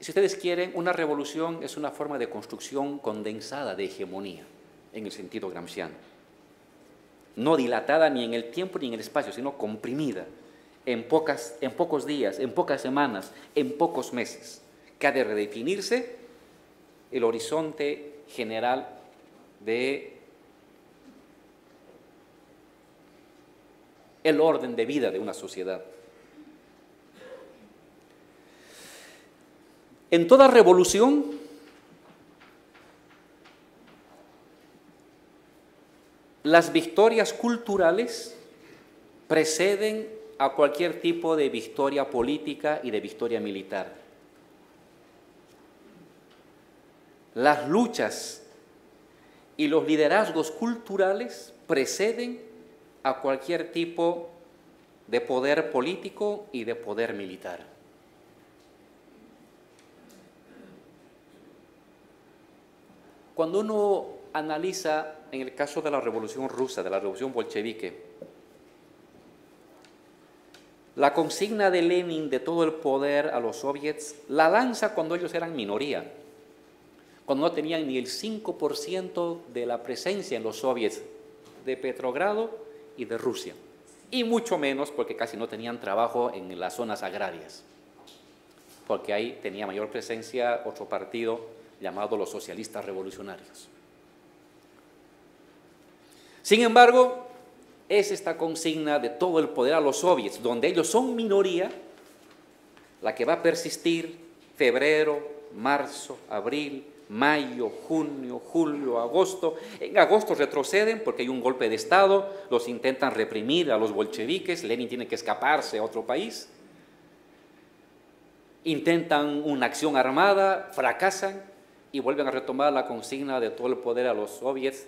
Si ustedes quieren, una revolución es una forma de construcción condensada de hegemonía, en el sentido gramsciano. No dilatada ni en el tiempo ni en el espacio, sino comprimida, en pocos días, en pocas semanas, en pocos meses, que ha de redefinirse el horizonte general del orden de vida de una sociedad. En toda revolución, las victorias culturales preceden a cualquier tipo de victoria política y de victoria militar. Las luchas y los liderazgos culturales preceden a cualquier tipo de poder político y de poder militar. Cuando uno analiza, en el caso de la Revolución Rusa, de la Revolución Bolchevique, la consigna de Lenin de todo el poder a los soviets, la lanza cuando ellos eran minoría, cuando no tenían ni el 5% de la presencia en los soviets de Petrogrado y de Rusia, y mucho menos porque casi no tenían trabajo en las zonas agrarias, porque ahí tenía mayor presencia otro partido llamado los socialistas revolucionarios. Sin embargo, es esta consigna de todo el poder a los soviets, donde ellos son minoría, la que va a persistir febrero, marzo, abril, mayo, junio, julio, agosto. En agosto retroceden porque hay un golpe de Estado, los intentan reprimir a los bolcheviques, Lenin tiene que escaparse a otro país. intentan una acción armada, fracasan y vuelven a retomar la consigna de todo el poder a los soviets,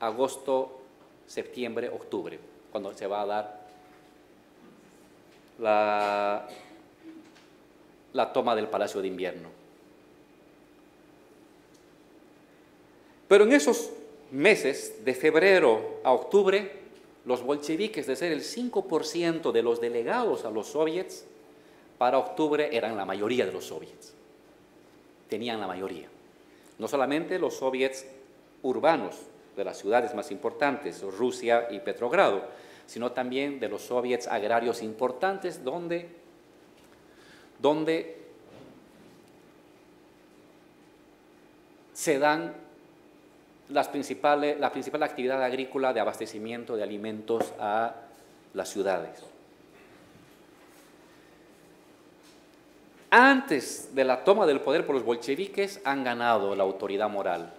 agosto, septiembre, octubre, cuando se va a dar la toma del Palacio de Invierno. Pero en esos meses, de febrero a octubre, los bolcheviques, de ser el 5% de los delegados a los soviets, para octubre eran la mayoría de los soviets. Tenían la mayoría. No solamente los soviets urbanos de las ciudades más importantes, Rusia y Petrogrado, sino también de los soviets agrarios importantes, donde se dan la principal actividad agrícola de abastecimiento de alimentos a las ciudades. Antes de la toma del poder por los bolcheviques han ganado la autoridad moral,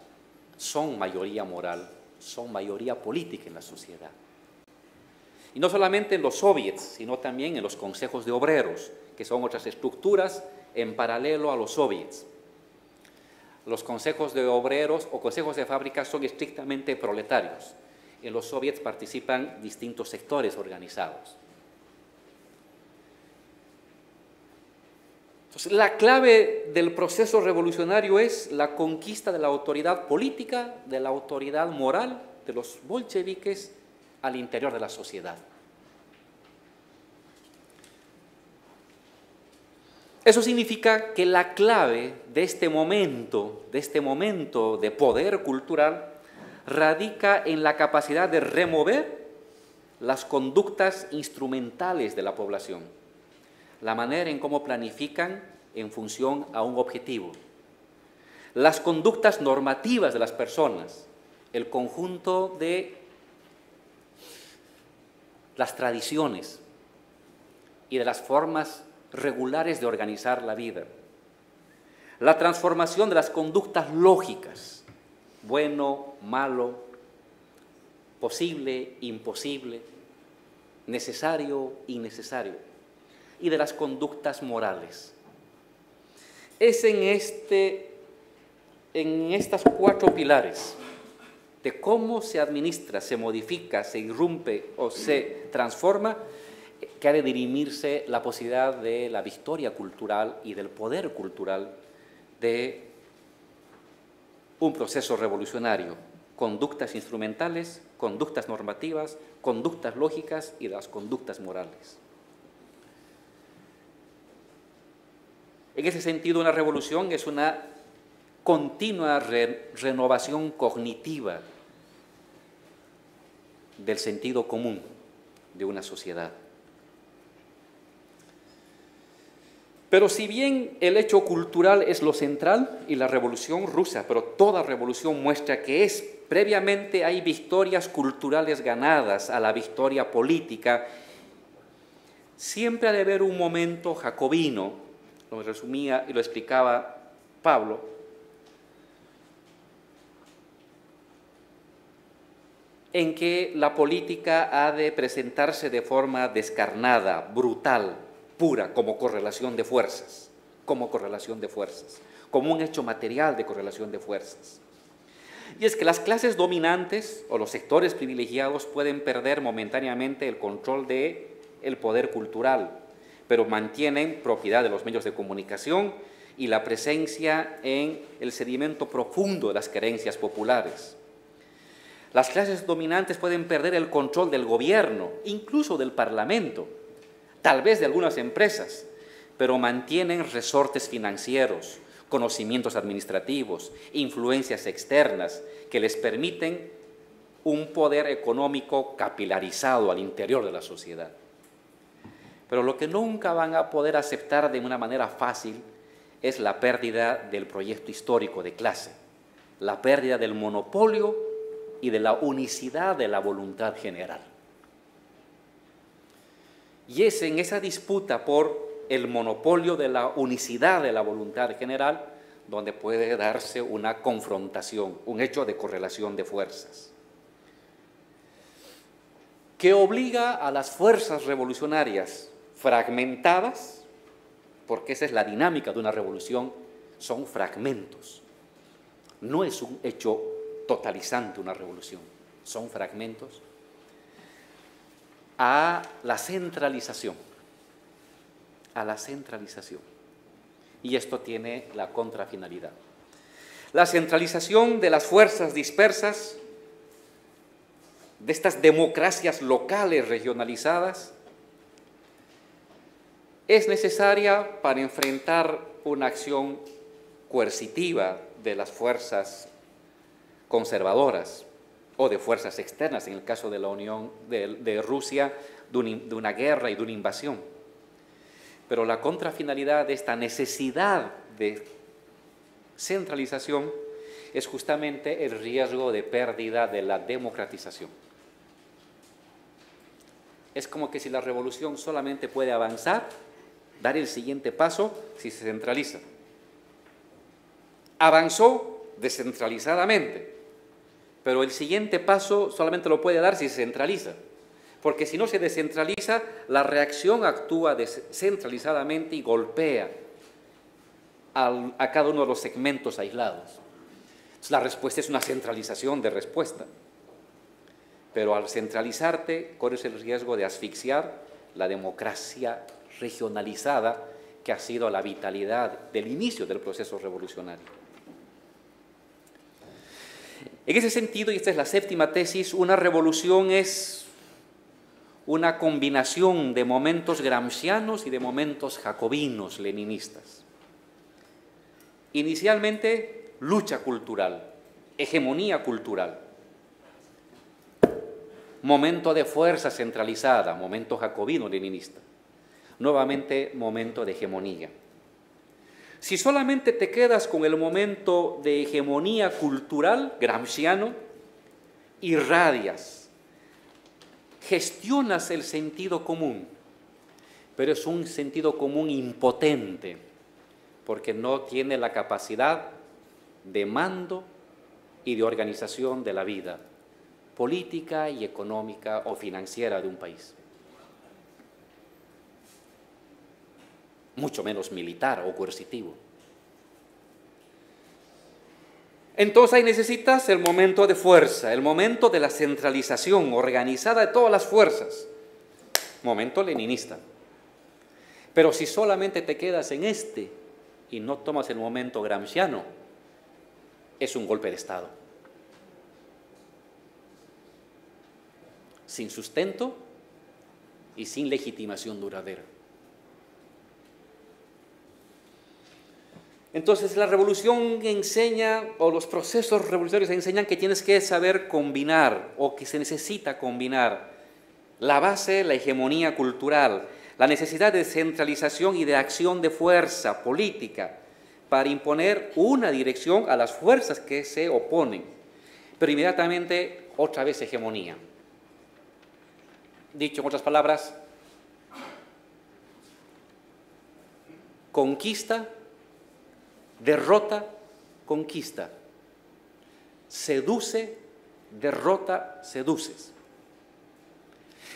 son mayoría moral, son mayoría política en la sociedad. Y no solamente en los soviets, sino también en los consejos de obreros, que son otras estructuras en paralelo a los soviets. Los consejos de obreros o consejos de fábricas son estrictamente proletarios. En los soviets participan distintos sectores organizados. Entonces, la clave del proceso revolucionario es la conquista de la autoridad política, de la autoridad moral de los bolcheviques al interior de la sociedad. Eso significa que la clave de este momento de poder cultural, radica en la capacidad de remover las conductas instrumentales de la población, la manera en cómo planifican en función a un objetivo, las conductas normativas de las personas, el conjunto de las tradiciones y de las formas regulares de organizar la vida, la transformación de las conductas lógicas, bueno, malo, posible, imposible, necesario, innecesario, y de las conductas morales. Es en estos cuatro pilares de cómo se administra, se modifica, se irrumpe o se transforma, que ha de dirimirse la posibilidad de la victoria cultural y del poder cultural de un proceso revolucionario. Conductas instrumentales, conductas normativas, conductas lógicas y las conductas morales. En ese sentido, una revolución es una continua renovación cognitiva del sentido común de una sociedad. Pero si bien el hecho cultural es lo central y la revolución rusa, pero toda revolución muestra que es, previamente hay victorias culturales ganadas a la victoria política, siempre ha de haber un momento jacobino, lo resumía y lo explicaba Pablo, en que la política ha de presentarse de forma descarnada, brutal, pura, como correlación de fuerzas, como un hecho material de correlación de fuerzas. Y es que las clases dominantes o los sectores privilegiados pueden perder momentáneamente el control del poder cultural, pero mantienen propiedad de los medios de comunicación y la presencia en el sedimento profundo de las creencias populares. Las clases dominantes pueden perder el control del gobierno, incluso del parlamento, tal vez de algunas empresas, pero mantienen resortes financieros, conocimientos administrativos, influencias externas que les permiten un poder económico capilarizado al interior de la sociedad. Pero lo que nunca van a poder aceptar de una manera fácil es la pérdida del proyecto histórico de clase, la pérdida del monopolio y de la unicidad de la voluntad general. Y es en esa disputa por el monopolio de la unicidad de la voluntad general donde puede darse una confrontación, un hecho de correlación de fuerzas, que obliga a las fuerzas revolucionarias fragmentadas porque esa es la dinámica de una revolución, son fragmentos. No es un hecho totalizante una revolución, son fragmentos. A la centralización, a la centralización. Y esto tiene la contrafinalidad. La centralización de las fuerzas dispersas, de estas democracias locales regionalizadas, es necesaria para enfrentar una acción coercitiva de las fuerzas conservadoras o de fuerzas externas, en el caso de la Unión de Rusia, de una guerra y de una invasión. Pero la contrafinalidad de esta necesidad de centralización es justamente el riesgo de pérdida de la democratización. Es como que si la revolución solamente puede avanzar, dar el siguiente paso si se centraliza. Avanzó descentralizadamente, pero el siguiente paso solamente lo puede dar si se centraliza, porque si no se descentraliza, la reacción actúa descentralizadamente y golpea a cada uno de los segmentos aislados. Entonces, la respuesta es una centralización de respuesta, pero al centralizarte corres el riesgo de asfixiar la democracia regionalizada que ha sido la vitalidad del inicio del proceso revolucionario. En ese sentido, y esta es la séptima tesis, una revolución es una combinación de momentos gramscianos y de momentos jacobinos leninistas. Inicialmente, lucha cultural, hegemonía cultural, momento de fuerza centralizada, momento jacobino-leninista, nuevamente momento de hegemonía. Si solamente te quedas con el momento de hegemonía cultural gramsciano, irradias, gestionas el sentido común, pero es un sentido común impotente, porque no tiene la capacidad de mando y de organización de la vida política y económica o financiera de un país. Mucho menos militar o coercitivo. Entonces ahí necesitas el momento de fuerza, el momento de la centralización organizada de todas las fuerzas, momento leninista. Pero si solamente te quedas en este y no tomas el momento gramsciano, es un golpe de Estado. Sin sustento y sin legitimación duradera. Entonces la revolución enseña, o los procesos revolucionarios enseñan que tienes que saber combinar, o que se necesita combinar, la base, la hegemonía cultural, la necesidad de centralización y de acción de fuerza política para imponer una dirección a las fuerzas que se oponen, pero inmediatamente otra vez hegemonía. Dicho en otras palabras, conquista, derrota, conquista. Seduce, derrota, seduces.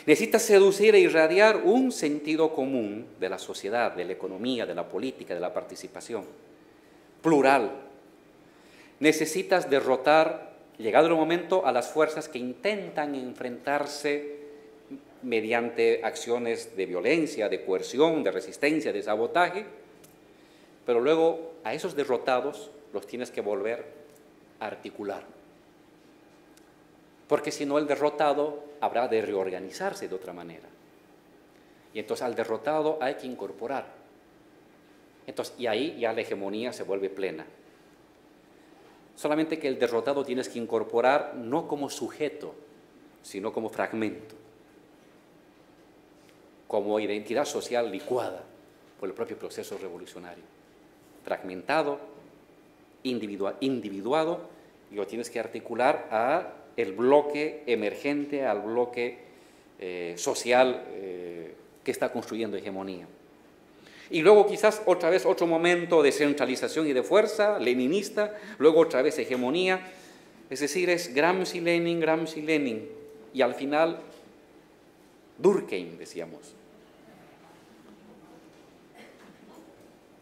Necesitas seducir e irradiar un sentido común de la sociedad, de la economía, de la política, de la participación. Plural. Necesitas derrotar, llegado el momento, a las fuerzas que intentan enfrentarse mediante acciones de violencia, de coerción, de resistencia, de sabotaje, pero luego a esos derrotados los tienes que volver a articular. Porque si no, el derrotado habrá de reorganizarse de otra manera. Y entonces al derrotado hay que incorporar. Entonces, y ahí ya la hegemonía se vuelve plena. Solamente que el derrotado tienes que incorporar no como sujeto, sino como fragmento, como identidad social licuada por el propio proceso revolucionario. Fragmentado, individuado, y lo tienes que articular al bloque emergente, al bloque social que está construyendo hegemonía. Y luego quizás otra vez otro momento de centralización y de fuerza, leninista, luego otra vez hegemonía, es decir, es Gramsci-Lenin, y al final Durkheim, decíamos.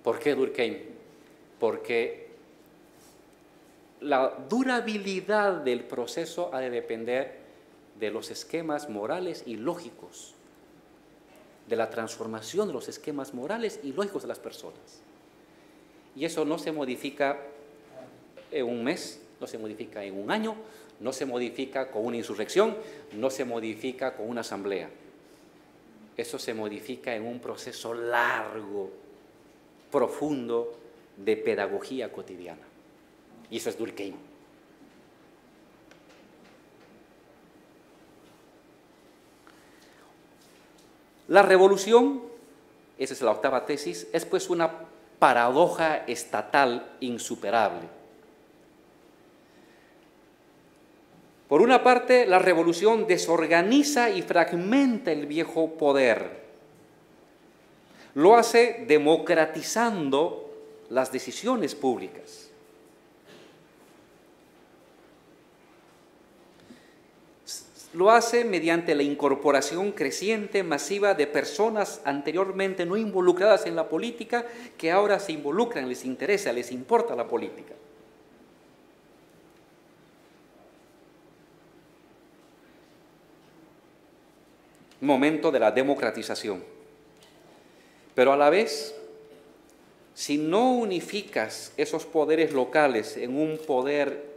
¿Por qué Durkheim? Porque la durabilidad del proceso ha de depender de los esquemas morales y lógicos, de la transformación de los esquemas morales y lógicos de las personas. Y eso no se modifica en un mes, no se modifica en un año, no se modifica con una insurrección, no se modifica con una asamblea. Eso se modifica en un proceso largo, profundo, de pedagogía cotidiana. Y eso es Durkheim. La revolución, esa es la octava tesis, es pues una paradoja estatal insuperable. Por una parte, la revolución desorganiza y fragmenta el viejo poder. Lo hace democratizando las decisiones públicas. Lo hace mediante la incorporación creciente, masiva, de personas anteriormente no involucradas en la política, que ahora se involucran, les interesa, les importa la política. Momento de la democratización. Pero a la vez, si no unificas esos poderes locales en un poder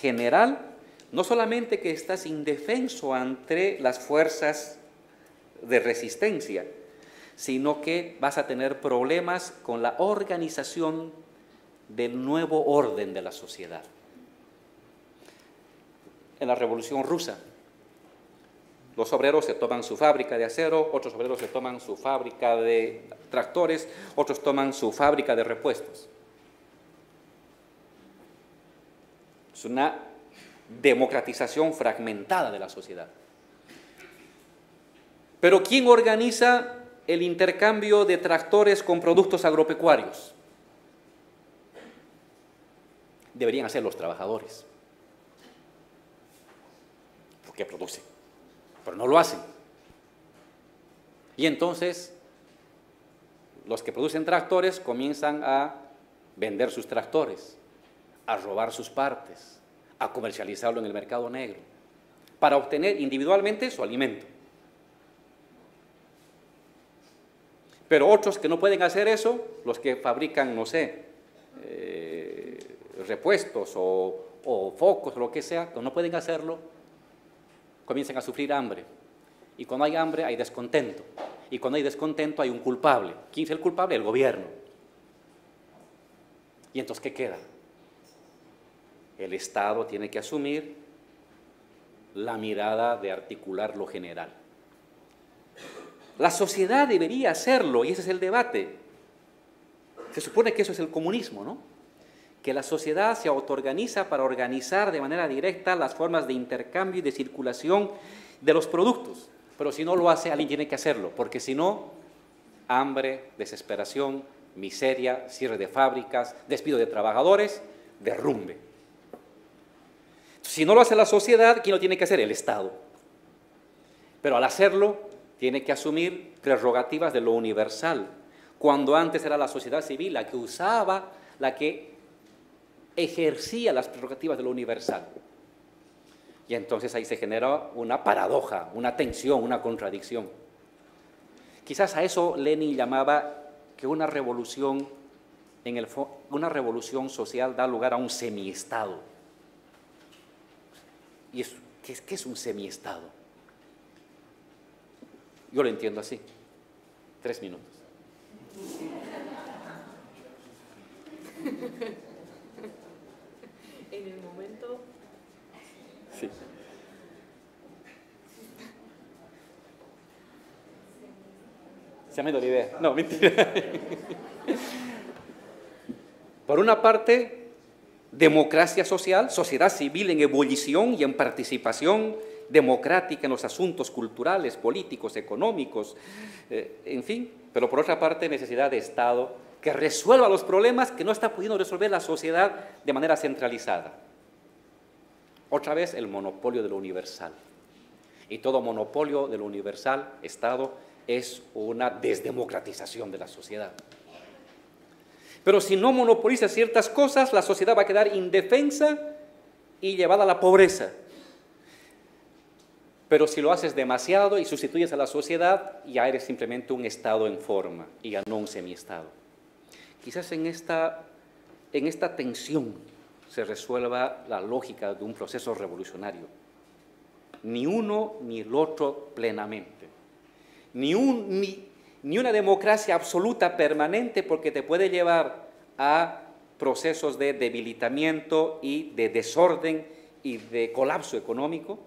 general, no solamente que estás indefenso ante las fuerzas de resistencia, sino que vas a tener problemas con la organización del nuevo orden de la sociedad. En la Revolución Rusa, los obreros se toman su fábrica de acero, otros obreros se toman su fábrica de tractores, otros toman su fábrica de repuestos. Es una democratización fragmentada de la sociedad. Pero ¿quién organiza el intercambio de tractores con productos agropecuarios? Deberían hacer los trabajadores, porque producen, pero no lo hacen. Y entonces los que producen tractores comienzan a vender sus tractores, a robar sus partes, a comercializarlo en el mercado negro, para obtener individualmente su alimento. Pero otros que no pueden hacer eso, los que fabrican, no sé, repuestos o focos o lo que sea, que no pueden hacerlo, comienzan a sufrir hambre. Y cuando hay hambre hay descontento. Y cuando hay descontento hay un culpable. ¿Quién es el culpable? El gobierno. ¿Y entonces qué queda? El Estado tiene que asumir la mirada de articular lo general. La sociedad debería hacerlo, y ese es el debate. Se supone que eso es el comunismo, ¿no? Que la sociedad se autoorganiza para organizar de manera directa las formas de intercambio y de circulación de los productos. Pero si no lo hace, alguien tiene que hacerlo, porque si no, hambre, desesperación, miseria, cierre de fábricas, despido de trabajadores, derrumbe. Si no lo hace la sociedad, ¿quién lo tiene que hacer? El Estado. Pero al hacerlo, tiene que asumir prerrogativas de lo universal, cuando antes era la sociedad civil la que usaba, la que ejercía las prerrogativas de lo universal. Y entonces ahí se genera una paradoja, una tensión, una contradicción. Quizás a eso Lenin llamaba que una revolución social da lugar a un semiestado. ¿Y qué es un semiestado? Yo lo entiendo así. 3 minutos. En el momento. Sí. Se me dio la idea. No, mentira. Por una parte, democracia social, sociedad civil en ebullición y en participación democrática en los asuntos culturales, políticos, económicos, en fin. Pero por otra parte, necesidad de Estado que resuelva los problemas que no está pudiendo resolver la sociedad de manera centralizada. Otra vez el monopolio de lo universal. Y todo monopolio de lo universal, Estado, es una desdemocratización de la sociedad. Pero si no monopoliza ciertas cosas, la sociedad va a quedar indefensa y llevada a la pobreza. Pero si lo haces demasiado y sustituyes a la sociedad, ya eres simplemente un Estado en forma y ya no un semiestado. Quizás en esta tensión se resuelva la lógica de un proceso revolucionario. Ni uno ni el otro plenamente. Ni una democracia absoluta permanente, porque te puede llevar a procesos de debilitamiento y de desorden y de colapso económico,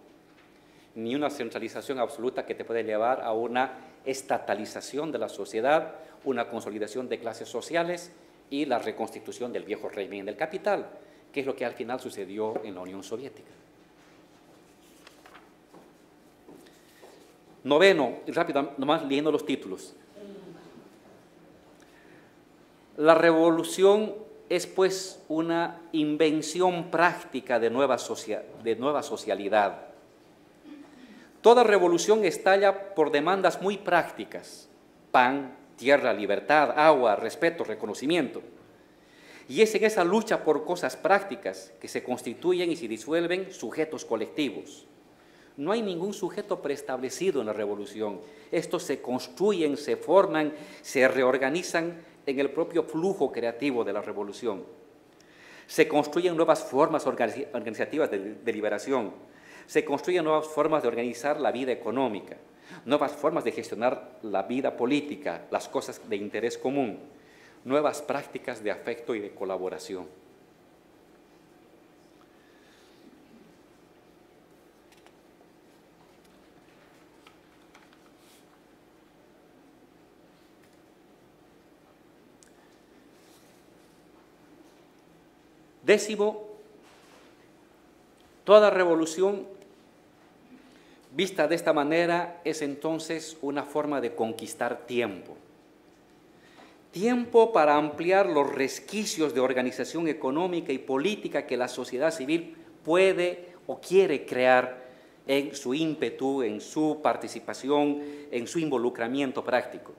ni una centralización absoluta que te puede llevar a una estatalización de la sociedad, una consolidación de clases sociales y la reconstitución del viejo régimen del capital, que es lo que al final sucedió en la Unión Soviética. Noveno, y rápido, nomás leyendo los títulos. La revolución es pues una invención práctica de nueva socialidad. Toda revolución estalla por demandas muy prácticas: pan, tierra, libertad, agua, respeto, reconocimiento. Y es en esa lucha por cosas prácticas que se constituyen y se disuelven sujetos colectivos. No hay ningún sujeto preestablecido en la revolución. Estos se construyen, se forman, se reorganizan en el propio flujo creativo de la revolución. Se construyen nuevas formas organizativas de liberación. Se construyen nuevas formas de organizar la vida económica, nuevas formas de gestionar la vida política, las cosas de interés común, nuevas prácticas de afecto y de colaboración. Décimo, toda revolución vista de esta manera es entonces una forma de conquistar tiempo. Tiempo para ampliar los resquicios de organización económica y política que la sociedad civil puede o quiere crear en su ímpetu, en su participación, en su involucramiento práctico.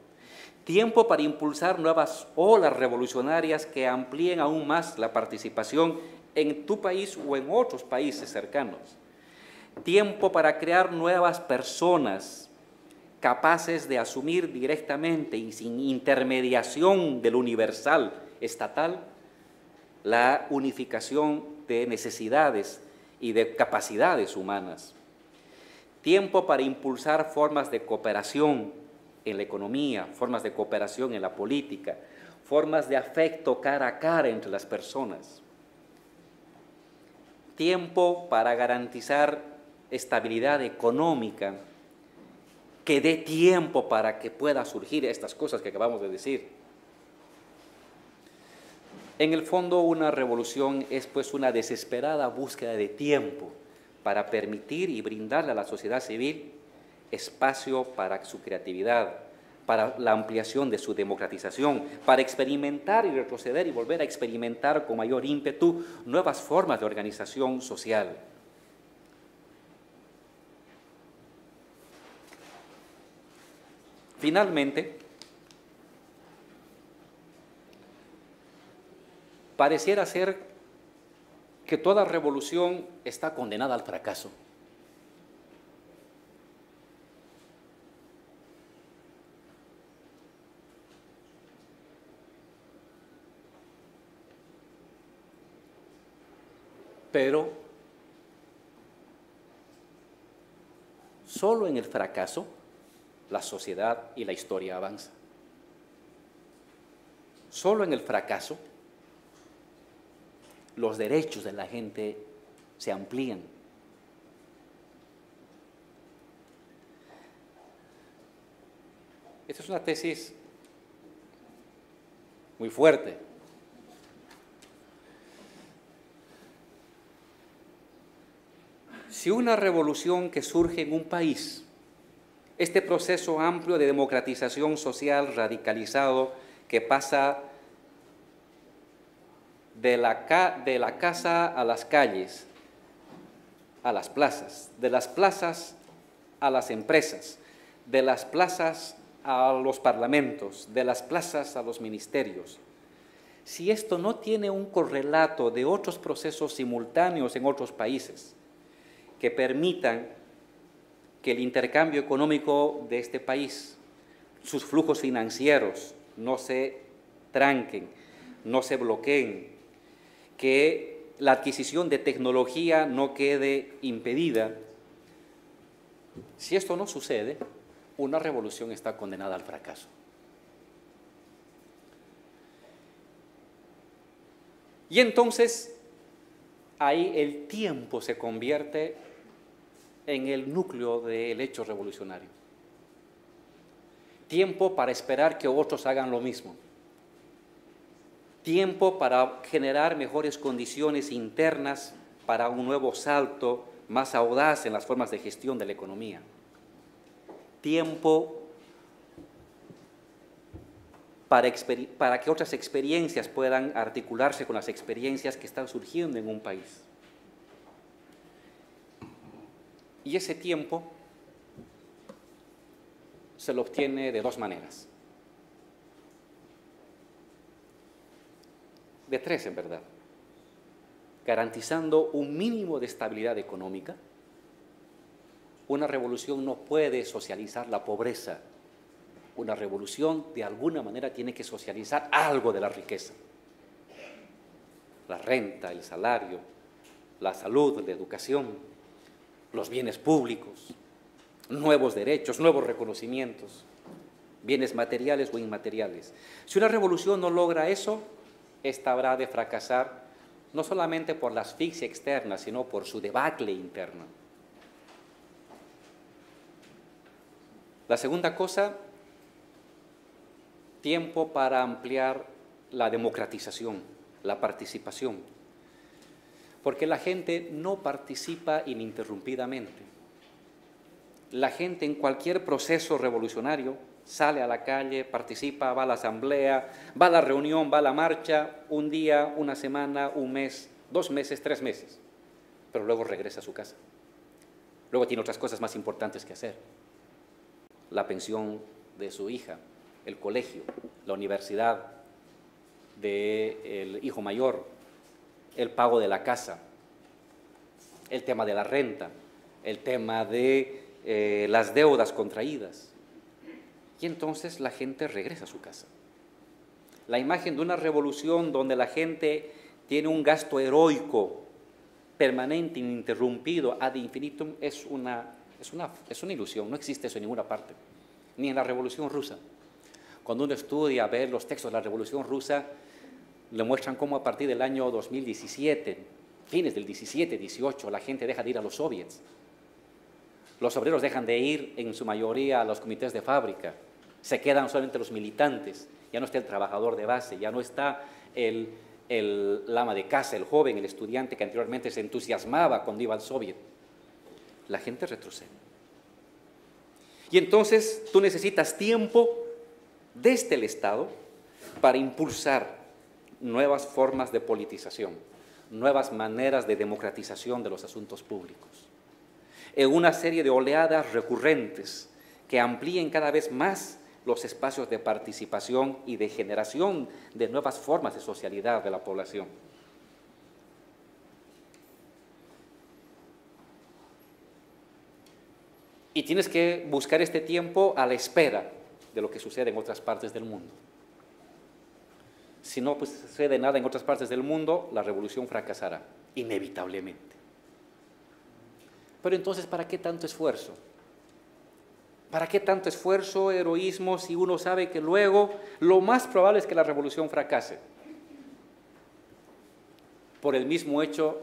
Tiempo para impulsar nuevas olas revolucionarias que amplíen aún más la participación en tu país o en otros países cercanos. Tiempo para crear nuevas personas capaces de asumir directamente y sin intermediación del universal estatal la unificación de necesidades y de capacidades humanas. Tiempo para impulsar formas de cooperación en la economía, formas de cooperación en la política, formas de afecto cara a cara entre las personas. Tiempo para garantizar estabilidad económica, que dé tiempo para que pueda surgir estas cosas que acabamos de decir. En el fondo, una revolución es pues una desesperada búsqueda de tiempo para permitir y brindarle a la sociedad civil espacio para su creatividad, para la ampliación de su democratización, para experimentar y retroceder y volver a experimentar con mayor ímpetu nuevas formas de organización social. Finalmente, pareciera ser que toda revolución está condenada al fracaso. Pero solo en el fracaso la sociedad y la historia avanza. Solo en el fracaso los derechos de la gente se amplían. Esta es una tesis muy fuerte. Si una revolución que surge en un país, este proceso amplio de democratización social radicalizado que pasa de la casa a las calles, a las plazas, de las plazas a las empresas, de las plazas a los parlamentos, de las plazas a los ministerios, si esto no tiene un correlato de otros procesos simultáneos en otros países que permitan que el intercambio económico de este país, sus flujos financieros no se tranquen, no se bloqueen, que la adquisición de tecnología no quede impedida, si esto no sucede, una revolución está condenada al fracaso. Y entonces, ahí el tiempo se convierte en el núcleo del hecho revolucionario. Tiempo para esperar que otros hagan lo mismo. Tiempo para generar mejores condiciones internas para un nuevo salto más audaz en las formas de gestión de la economía. Tiempo para que otras experiencias puedan articularse con las experiencias que están surgiendo en un país. Y ese tiempo se lo obtiene de dos maneras. De tres, en verdad. Garantizando un mínimo de estabilidad económica. Una revolución no puede socializar la pobreza. Una revolución, de alguna manera, tiene que socializar algo de la riqueza. La renta, el salario, la salud, la educación, los bienes públicos, nuevos derechos, nuevos reconocimientos, bienes materiales o inmateriales. Si una revolución no logra eso, esta habrá de fracasar no solamente por la asfixia externa, sino por su debacle interna. La segunda cosa, tiempo para ampliar la democratización, la participación, porque la gente no participa ininterrumpidamente. La gente en cualquier proceso revolucionario sale a la calle, participa, va a la asamblea, va a la reunión, va a la marcha, un día, una semana, un mes, 2 meses, 3 meses, pero luego regresa a su casa. Luego tiene otras cosas más importantes que hacer. La pensión de su hija, el colegio, la universidad del hijo mayor, el pago de la casa, el tema de la renta, el tema de las deudas contraídas. Y entonces la gente regresa a su casa. La imagen de una revolución donde la gente tiene un gasto heroico, permanente, ininterrumpido, ad infinitum, es una ilusión, no existe eso en ninguna parte, ni en la Revolución Rusa. Cuando uno estudia, ve los textos de la Revolución Rusa, le muestran cómo a partir del año 2017, fines del 17, 18, la gente deja de ir a los soviets. Los obreros dejan de ir en su mayoría a los comités de fábrica, se quedan solamente los militantes, ya no está el trabajador de base, ya no está el ama de casa, el joven, el estudiante que anteriormente se entusiasmaba cuando iba al soviet. La gente retrocede. Y entonces tú necesitas tiempo desde el Estado para impulsar nuevas formas de politización, nuevas maneras de democratización de los asuntos públicos, en una serie de oleadas recurrentes que amplíen cada vez más los espacios de participación y de generación de nuevas formas de socialidad de la población. Y tienes que buscar este tiempo a la espera de lo que sucede en otras partes del mundo. Si no sucede nada en otras partes del mundo, la revolución fracasará, inevitablemente. Pero entonces, ¿para qué tanto esfuerzo? ¿Para qué tanto esfuerzo, heroísmo, si uno sabe que luego lo más probable es que la revolución fracase? Por el mismo hecho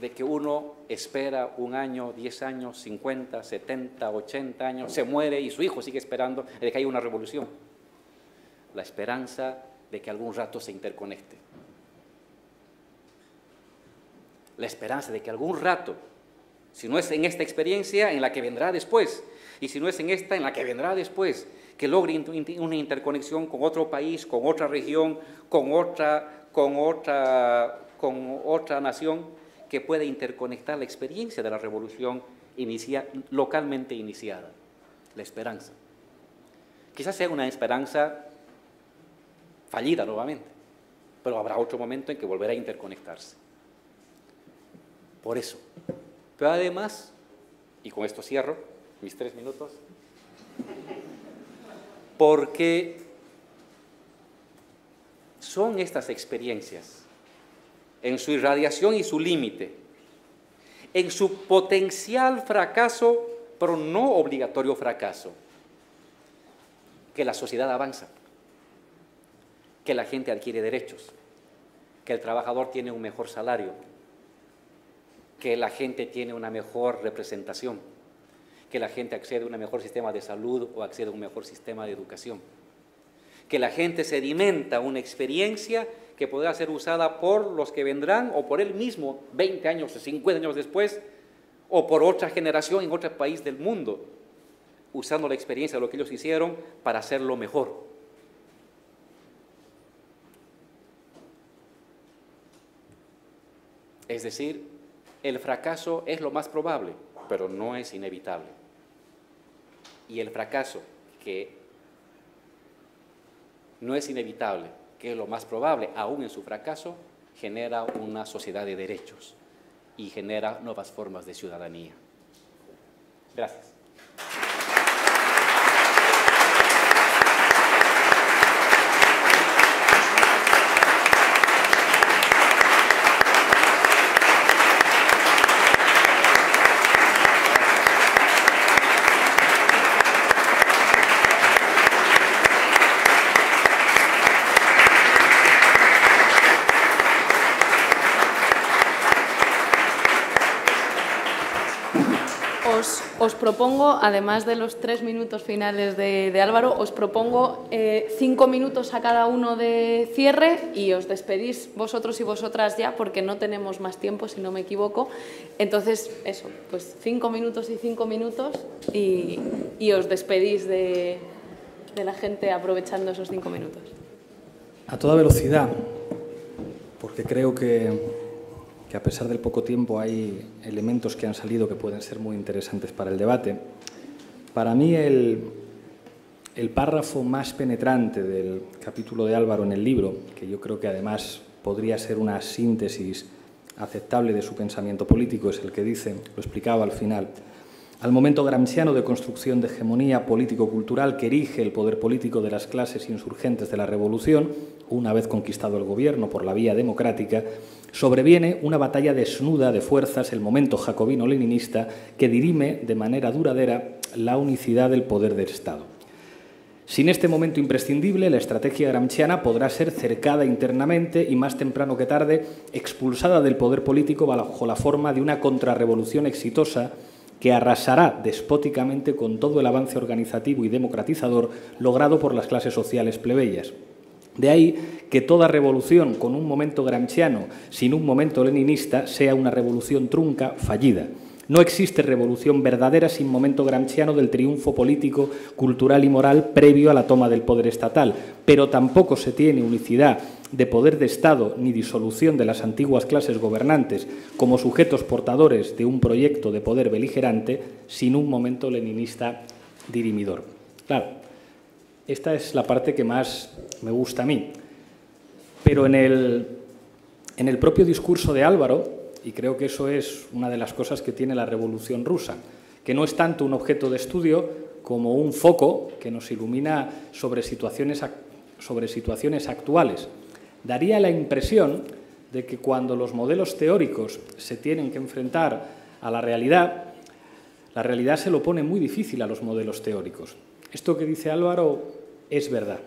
de que uno espera 1 año, 10 años, 50, 70, 80 años, se muere y su hijo sigue esperando de que haya una revolución. La esperanza de que algún rato se interconecte. La esperanza de que algún rato, si no es en esta experiencia, en la que vendrá después, y si no es en esta, en la que vendrá después, que logre una interconexión con otro país, con otra región, con otra nación, que puede interconectar la experiencia de la revolución localmente iniciada, la esperanza. Quizás sea una esperanza fallida nuevamente, pero habrá otro momento en que volverá a interconectarse. Por eso. Pero además, y con esto cierro mis 3 minutos, porque son estas experiencias, en su irradiación y su límite, en su potencial fracaso, pero no obligatorio fracaso, que la sociedad avanza, que la gente adquiere derechos, que el trabajador tiene un mejor salario, que la gente tiene una mejor representación, que la gente accede a un mejor sistema de salud o accede a un mejor sistema de educación, que la gente sedimenta una experiencia que podrá ser usada por los que vendrán o por él mismo 20 años o 50 años después o por otra generación en otro país del mundo, usando la experiencia de lo que ellos hicieron para hacerlo mejor. Es decir, el fracaso es lo más probable, pero no es inevitable. Y el fracaso, que no es inevitable, que es lo más probable, aún en su fracaso, genera una sociedad de derechos y genera nuevas formas de ciudadanía. Gracias. Os propongo, además de los 3 minutos finales de Álvaro, os propongo 5 minutos a cada uno de cierre y os despedís vosotros y vosotras ya, porque no tenemos más tiempo, si no me equivoco. Entonces, eso, pues 5 minutos y os despedís de la gente aprovechando esos 5 minutos. A toda velocidad, porque creo que a pesar del poco tiempo hay elementos que han salido que pueden ser muy interesantes para el debate. Para mí el párrafo más penetrante del capítulo de Álvaro en el libro, que yo creo que además podría ser una síntesis aceptable de su pensamiento político, es el que dice, lo explicaba al final, al momento gramsciano de construcción de hegemonía político-cultural que erige el poder político de las clases insurgentes de la Revolución, una vez conquistado el gobierno por la vía democrática, sobreviene una batalla desnuda de fuerzas, el momento jacobino-leninista, que dirime de manera duradera la unicidad del poder del Estado. Sin este momento imprescindible, la estrategia gramsciana podrá ser cercada internamente y, más temprano que tarde, expulsada del poder político bajo la forma de una contrarrevolución exitosa que arrasará despóticamente con todo el avance organizativo y democratizador logrado por las clases sociales plebeyas. De ahí que toda revolución con un momento gramsciano, sin un momento leninista, sea una revolución trunca, fallida. No existe revolución verdadera sin momento gramsciano del triunfo político, cultural y moral previo a la toma del poder estatal, pero tampoco se tiene unicidad de poder de Estado ni disolución de las antiguas clases gobernantes como sujetos portadores de un proyecto de poder beligerante sin un momento leninista dirimidor. Claro, esta es la parte que más me gusta a mí, pero en el propio discurso de Álvaro, y creo que eso es una de las cosas que tiene la Revolución Rusa, que no es tanto un objeto de estudio como un foco que nos ilumina sobre situaciones actuales. Daría la impresión de que cuando los modelos teóricos se tienen que enfrentar a la realidad se lo pone muy difícil a los modelos teóricos. Esto que dice Álvaro es verdad.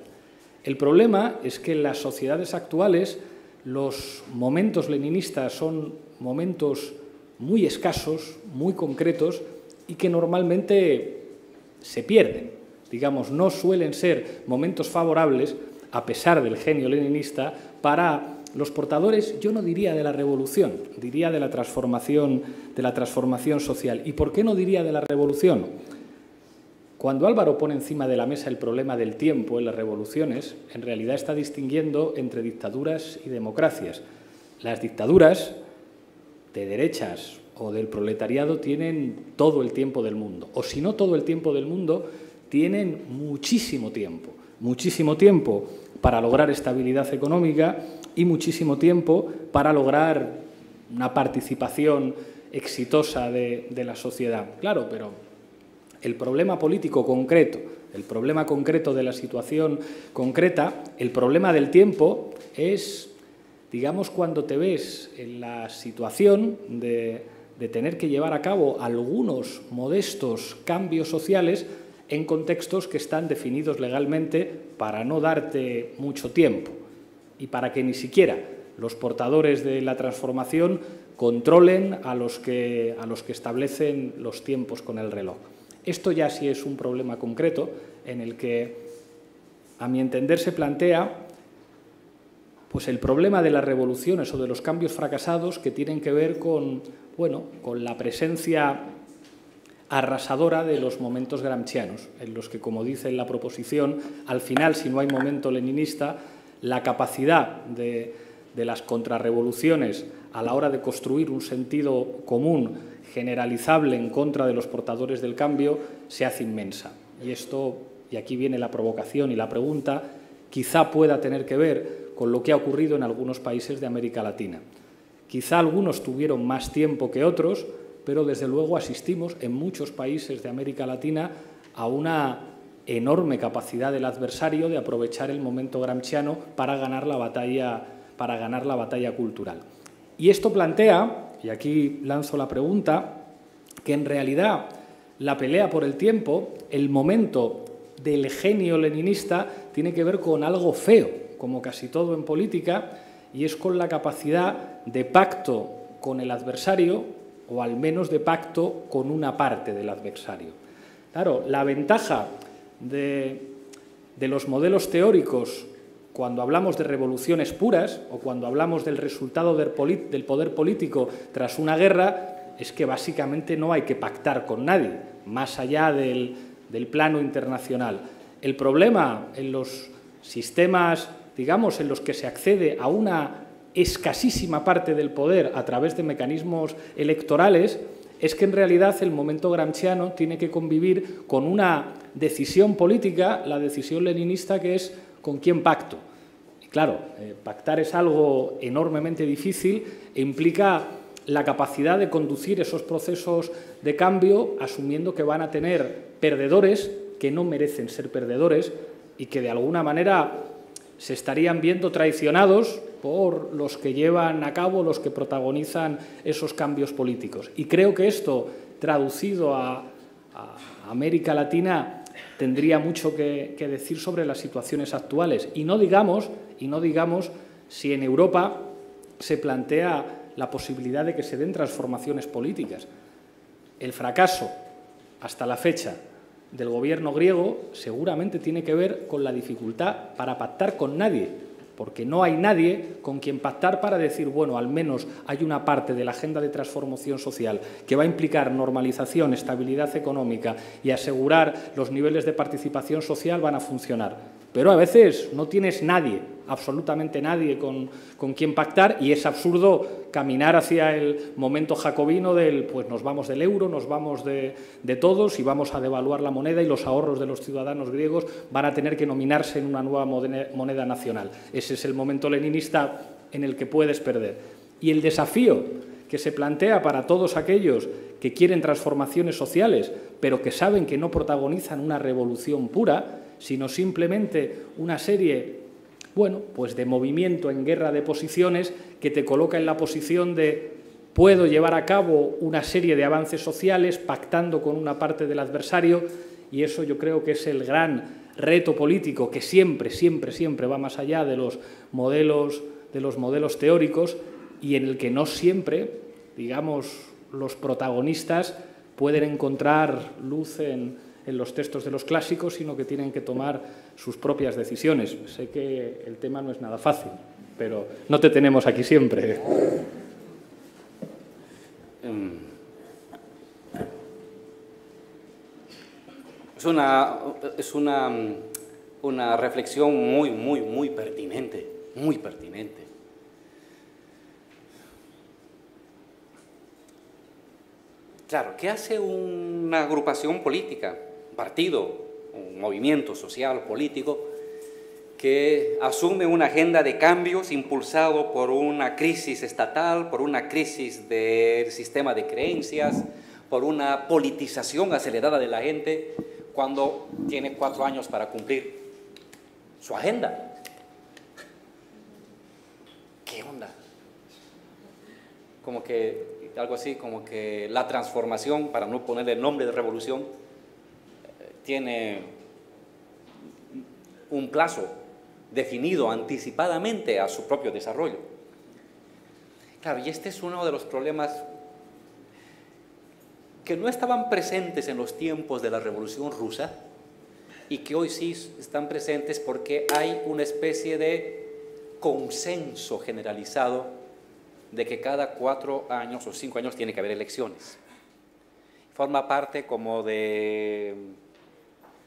El problema es que en las sociedades actuales los momentos leninistas son momentos muy escasos, muy concretos y que normalmente se pierden. Digamos, no suelen ser momentos favorables, a pesar del genio leninista, para los portadores, yo no diría de la revolución, diría de la transformación social. ¿Y por qué no diría de la revolución? Cuando Álvaro pone encima de la mesa el problema del tiempo en las revoluciones, en realidad está distinguiendo entre dictaduras y democracias. Las dictaduras de derechas o del proletariado tienen todo el tiempo del mundo, o si no todo el tiempo del mundo, tienen muchísimo tiempo para lograr estabilidad económica y muchísimo tiempo para lograr una participación exitosa de la sociedad. Claro, pero el problema político concreto, el problema concreto de la situación concreta, el problema del tiempo es, digamos, cuando te ves en la situación de tener que llevar a cabo algunos modestos cambios sociales en contextos que están definidos legalmente para no darte mucho tiempo y para que ni siquiera los portadores de la transformación controlen a los que establecen los tiempos con el reloj. Esto ya sí es un problema concreto en el que, a mi entender, se plantea pues, el problema de las revoluciones o de los cambios fracasados que tienen que ver con, bueno, con la presencia arrasadora de los momentos gramscianos, en los que, como dice en la proposición, al final, si no hay momento leninista, la capacidad de las contrarrevoluciones a la hora de construir un sentido común generalizable en contra de los portadores del cambio se hace inmensa. Y esto, y aquí viene la provocación y la pregunta, quizá pueda tener que ver con lo que ha ocurrido en algunos países de América Latina. Quizá algunos tuvieron más tiempo que otros, pero desde luego asistimos en muchos países de América Latina a una enorme capacidad del adversario de aprovechar el momento gramsciano para ganar la batalla cultural. Y esto plantea, y aquí lanzo la pregunta, que en realidad la pelea por el tiempo, el momento del genio leninista, tiene que ver con algo feo, como casi todo en política, y es con la capacidad de pacto con el adversario, o al menos de pacto con una parte del adversario. Claro, la ventaja de los modelos teóricos cuando hablamos de revoluciones puras o cuando hablamos del resultado del poder político tras una guerra, es que básicamente no hay que pactar con nadie, más allá del plano internacional. El problema en los sistemas, digamos, en los que se accede a una escasísima parte del poder a través de mecanismos electorales, es que en realidad el momento gramsciano tiene que convivir con una decisión política, la decisión leninista, que es con quién pacto. Claro, pactar es algo enormemente difícil e implica la capacidad de conducir esos procesos de cambio asumiendo que van a tener perdedores que no merecen ser perdedores y que de alguna manera se estarían viendo traicionados por los que llevan a cabo, los que protagonizan esos cambios políticos. Y creo que esto, traducido a América Latina, tendría mucho que decir sobre las situaciones actuales. Y no digamos si en Europa se plantea la posibilidad de que se den transformaciones políticas. El fracaso, hasta la fecha, del gobierno griego seguramente tiene que ver con la dificultad para pactar con nadie, porque no hay nadie con quien pactar para decir, bueno, al menos hay una parte de la agenda de transformación social que va a implicar normalización, estabilidad económica y asegurar los niveles de participación social van a funcionar. Pero a veces no tienes nadie, absolutamente nadie con quien pactar, y es absurdo caminar hacia el momento jacobino del pues nos vamos del euro, nos vamos de todos y vamos a devaluar la moneda y los ahorros de los ciudadanos griegos van a tener que nominarse en una nueva moneda nacional. Ese es el momento leninista en el que puedes perder. Y el desafío que se plantea para todos aquellos que quieren transformaciones sociales, pero que saben que no protagonizan una revolución pura, sino simplemente una serie, bueno, pues de movimiento en guerra de posiciones que te coloca en la posición de puedo llevar a cabo una serie de avances sociales pactando con una parte del adversario, y eso yo creo que es el gran reto político que siempre, siempre, siempre va más allá de los modelos teóricos y en el que no siempre, digamos, los protagonistas pueden encontrar luz en los textos de los clásicos, sino que tienen que tomar sus propias decisiones. Sé que el tema no es nada fácil, pero no te tenemos aquí siempre. Es una reflexión muy pertinente, muy pertinente. Claro, ¿qué hace una agrupación política? Partido, un movimiento social, político, que asume una agenda de cambios impulsado por una crisis estatal, por una crisis del sistema de creencias, por una politización acelerada de la gente cuando tiene 4 años para cumplir su agenda. ¿Qué onda? Como que, algo así, como que la transformación, para no ponerle el nombre de revolución, tiene un plazo definido anticipadamente a su propio desarrollo. Claro, y este es uno de los problemas que no estaban presentes en los tiempos de la Revolución Rusa y que hoy sí están presentes porque hay una especie de consenso generalizado de que cada 4 años o 5 años tiene que haber elecciones. Forma parte como de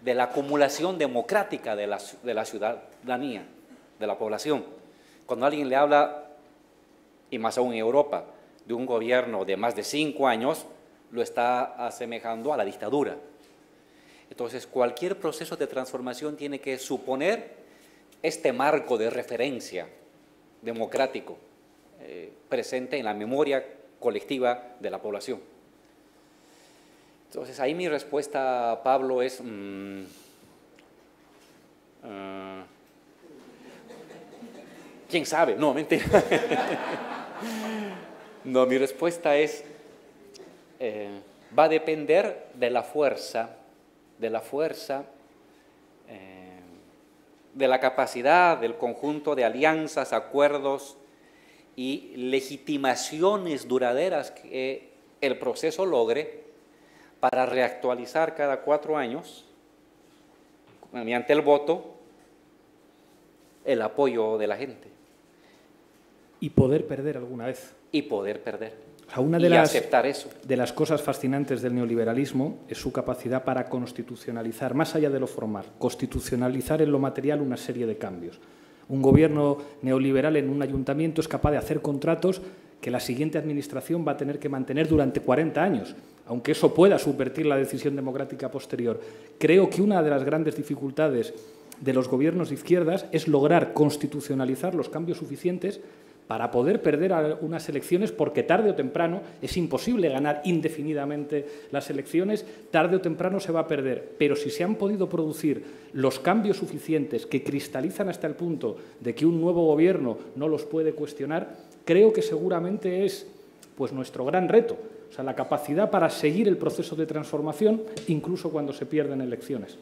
la acumulación democrática de la ciudadanía, de la población. Cuando alguien le habla, y más aún en Europa, de un gobierno de más de 5 años, lo está asemejando a la dictadura. Entonces, cualquier proceso de transformación tiene que suponer este marco de referencia democrático presente en la memoria colectiva de la población. Entonces, ahí mi respuesta, Pablo, es ¿quién sabe? No, mentira. No, mi respuesta es va a depender de la fuerza, de la capacidad del conjunto de alianzas, acuerdos y legitimaciones duraderas que el proceso logre para reactualizar cada 4 años, mediante el voto, el apoyo de la gente. Y poder perder alguna vez. Y poder perder. O sea, una de las cosas fascinantes del neoliberalismo es su capacidad para constitucionalizar, más allá de lo formal, constitucionalizar en lo material una serie de cambios. Un gobierno neoliberal en un ayuntamiento es capaz de hacer contratos que la siguiente administración va a tener que mantener durante 40 años, aunque eso pueda subvertir la decisión democrática posterior. Creo que una de las grandes dificultades de los gobiernos de izquierdas es lograr constitucionalizar los cambios suficientes para poder perder unas elecciones, porque tarde o temprano es imposible ganar indefinidamente las elecciones, tarde o temprano se va a perder. Pero si se han podido producir los cambios suficientes que cristalizan hasta el punto de que un nuevo gobierno no los puede cuestionar, creo que seguramente es pues nuestro gran reto, o sea, la capacidad para seguir el proceso de transformación incluso cuando se pierden elecciones.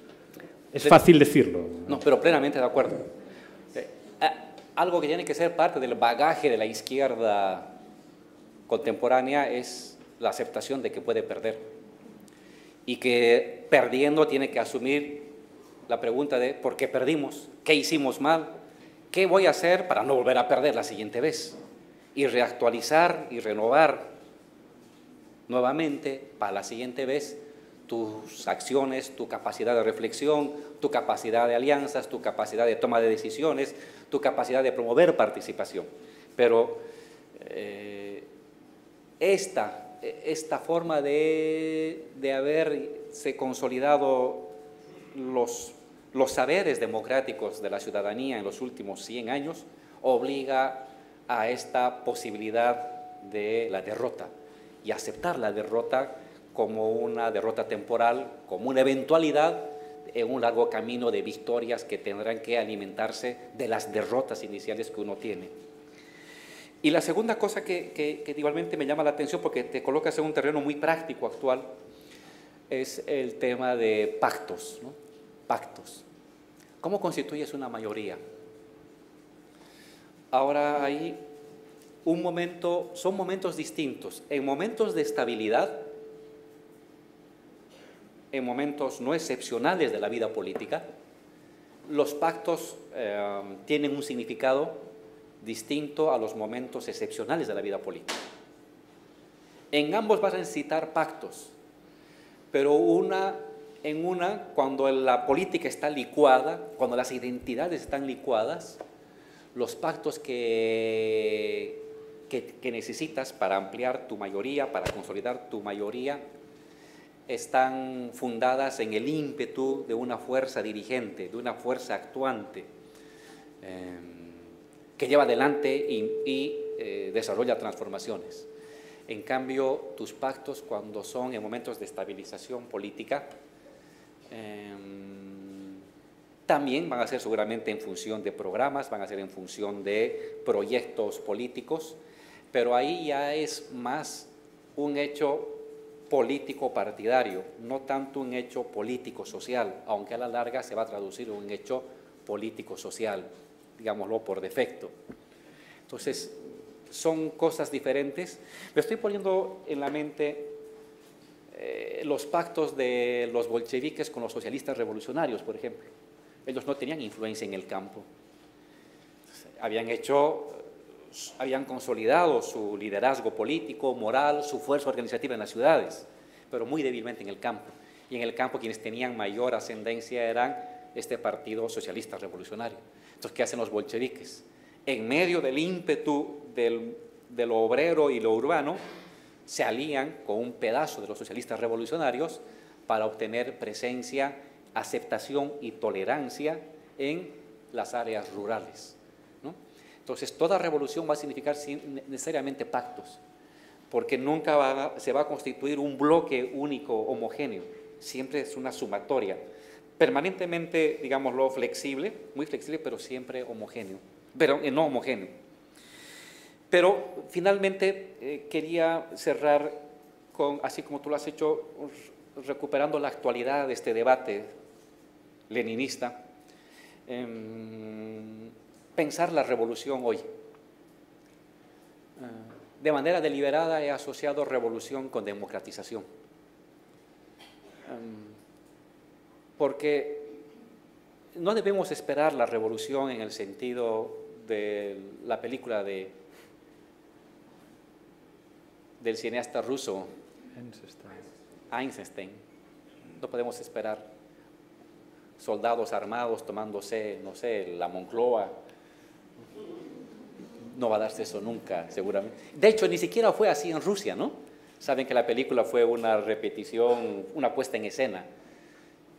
Es fácil decirlo. No, pero plenamente de acuerdo. Algo que tiene que ser parte del bagaje de la izquierda contemporánea es la aceptación de que puede perder. Y que perdiendo tiene que asumir la pregunta de ¿por qué perdimos? ¿Qué hicimos mal? ¿Qué voy a hacer para no volver a perder la siguiente vez? Y reactualizar y renovar nuevamente para la siguiente vez tus acciones, tu capacidad de reflexión, tu capacidad de alianzas, tu capacidad de toma de decisiones, tu capacidad de promover participación. Pero esta forma de haberse consolidado los saberes democráticos de la ciudadanía en los últimos 100 años obliga a esta posibilidad de la derrota y aceptar la derrota como una derrota temporal, como una eventualidad en un largo camino de victorias que tendrán que alimentarse de las derrotas iniciales que uno tiene. Y la segunda cosa que igualmente me llama la atención, porque te colocas en un terreno muy práctico actual, es el tema de pactos, ¿no? Pactos. ¿Cómo constituyes una mayoría? Ahora hay un momento, son momentos distintos. En momentos de estabilidad, en momentos no excepcionales de la vida política, los pactos tienen un significado distinto a los momentos excepcionales de la vida política. En ambos vas a necesitar pactos, pero cuando la política está licuada, cuando las identidades están licuadas, los pactos que necesitas para ampliar tu mayoría, para consolidar tu mayoría, están fundadas en el ímpetu de una fuerza dirigente, de una fuerza actuante, que lleva adelante y desarrolla transformaciones. En cambio, tus pactos, cuando son en momentos de estabilización política, también van a ser seguramente en función de programas, van a ser en función de proyectos políticos, pero ahí ya es más un hecho político partidario, no tanto un hecho político social, aunque a la larga se va a traducir en un hecho político social, digámoslo por defecto. Entonces, son cosas diferentes. Me estoy poniendo en la mente los pactos de los bolcheviques con los socialistas revolucionarios, por ejemplo. Ellos no tenían influencia en el campo. Habían consolidado su liderazgo político, moral, su fuerza organizativa en las ciudades, pero muy débilmente en el campo. Y en el campo quienes tenían mayor ascendencia eran este Partido Socialista Revolucionario. Entonces, ¿qué hacen los bolcheviques? En medio del ímpetu de lo obrero y lo urbano, se alían con un pedazo de los socialistas revolucionarios para obtener presencia, aceptación y tolerancia en las áreas rurales, ¿no? Entonces, toda revolución va a significar necesariamente pactos, porque nunca se va a constituir un bloque único, homogéneo, siempre es una sumatoria, permanentemente, digámoslo, flexible, muy flexible, pero siempre homogéneo, pero no homogéneo. Pero finalmente quería cerrar, así como tú lo has hecho, recuperando la actualidad de este debate leninista, pensar la revolución hoy. De manera deliberada he asociado revolución con democratización, porque no debemos esperar la revolución en el sentido de la película del cineasta ruso Einstein. No podemos esperar soldados armados tomándose, no sé, la Moncloa. No va a darse eso nunca, seguramente. De hecho, ni siquiera fue así en Rusia, ¿no? Saben que la película fue una repetición, una puesta en escena.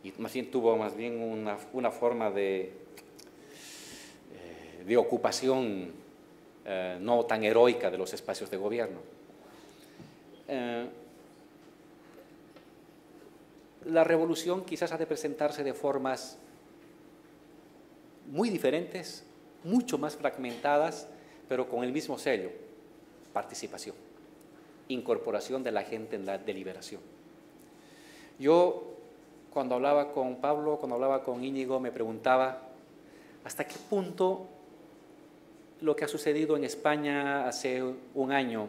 Y más bien tuvo una forma de ocupación no tan heroica de los espacios de gobierno. La revolución quizás ha de presentarse de formas muy diferentes, mucho más fragmentadas, pero con el mismo sello: participación, incorporación de la gente en la deliberación. Yo, cuando hablaba con Pablo, cuando hablaba con Íñigo, me preguntaba hasta qué punto lo que ha sucedido en España hace un año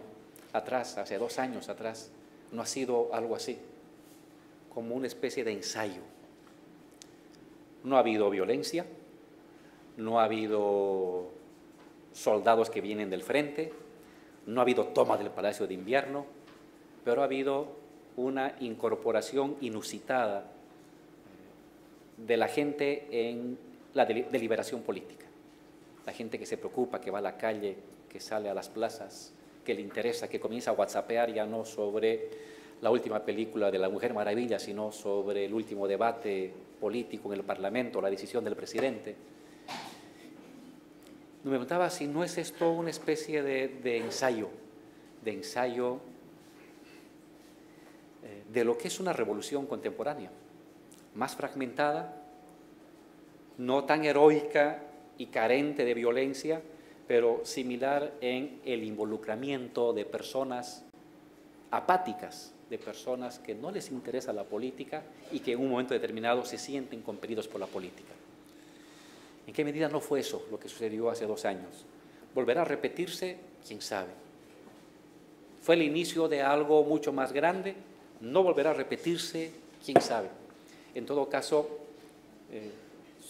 atrás, hace 2 años atrás, no ha sido algo así, como una especie de ensayo. No ha habido violencia, no ha habido soldados que vienen del frente, no ha habido toma del Palacio de Invierno, pero ha habido una incorporación inusitada de la gente en la deliberación política. La gente que se preocupa, que va a la calle, que sale a las plazas, que le interesa, que comienza a whatsappear ya no sobre la última película de La Mujer Maravilla, sino sobre el último debate político en el Parlamento, la decisión del presidente. Me preguntaba si no es esto una especie de ensayo de lo que es una revolución contemporánea, más fragmentada, no tan heroica y carente de violencia, pero similar en el involucramiento de personas apáticas, de personas que no les interesa la política y que en un momento determinado se sienten compelidos por la política. ¿En qué medida no fue eso lo que sucedió hace 2 años? ¿Volverá a repetirse? ¿Quién sabe? ¿Fue el inicio de algo mucho más grande? ¿No volverá a repetirse? ¿Quién sabe? En todo caso,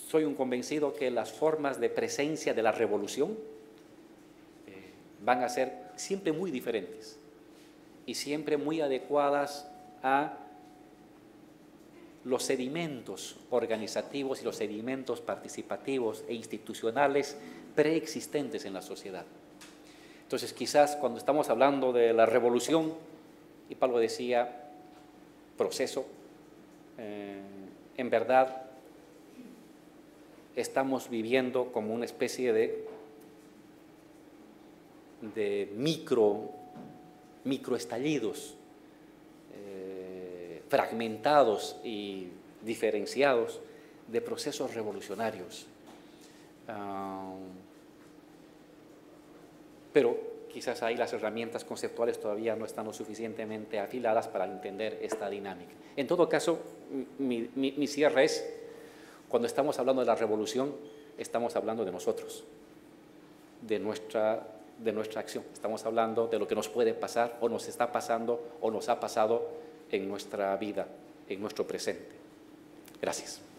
soy un convencido que las formas de presencia de la revolución van a ser siempre muy diferentes y siempre muy adecuadas a los sedimentos organizativos y los sedimentos participativos e institucionales preexistentes en la sociedad. Entonces, quizás cuando estamos hablando de la revolución, y Pablo decía proceso, en verdad estamos viviendo como una especie de microestallidos fragmentados y diferenciados de procesos revolucionarios. Pero quizás ahí las herramientas conceptuales todavía no están lo suficientemente afiladas para entender esta dinámica. En todo caso, mi cierre es, cuando estamos hablando de la revolución, estamos hablando de nosotros, de nuestra acción. Estamos hablando de lo que nos puede pasar o nos está pasando o nos ha pasado en nuestra vida, en nuestro presente. Gracias.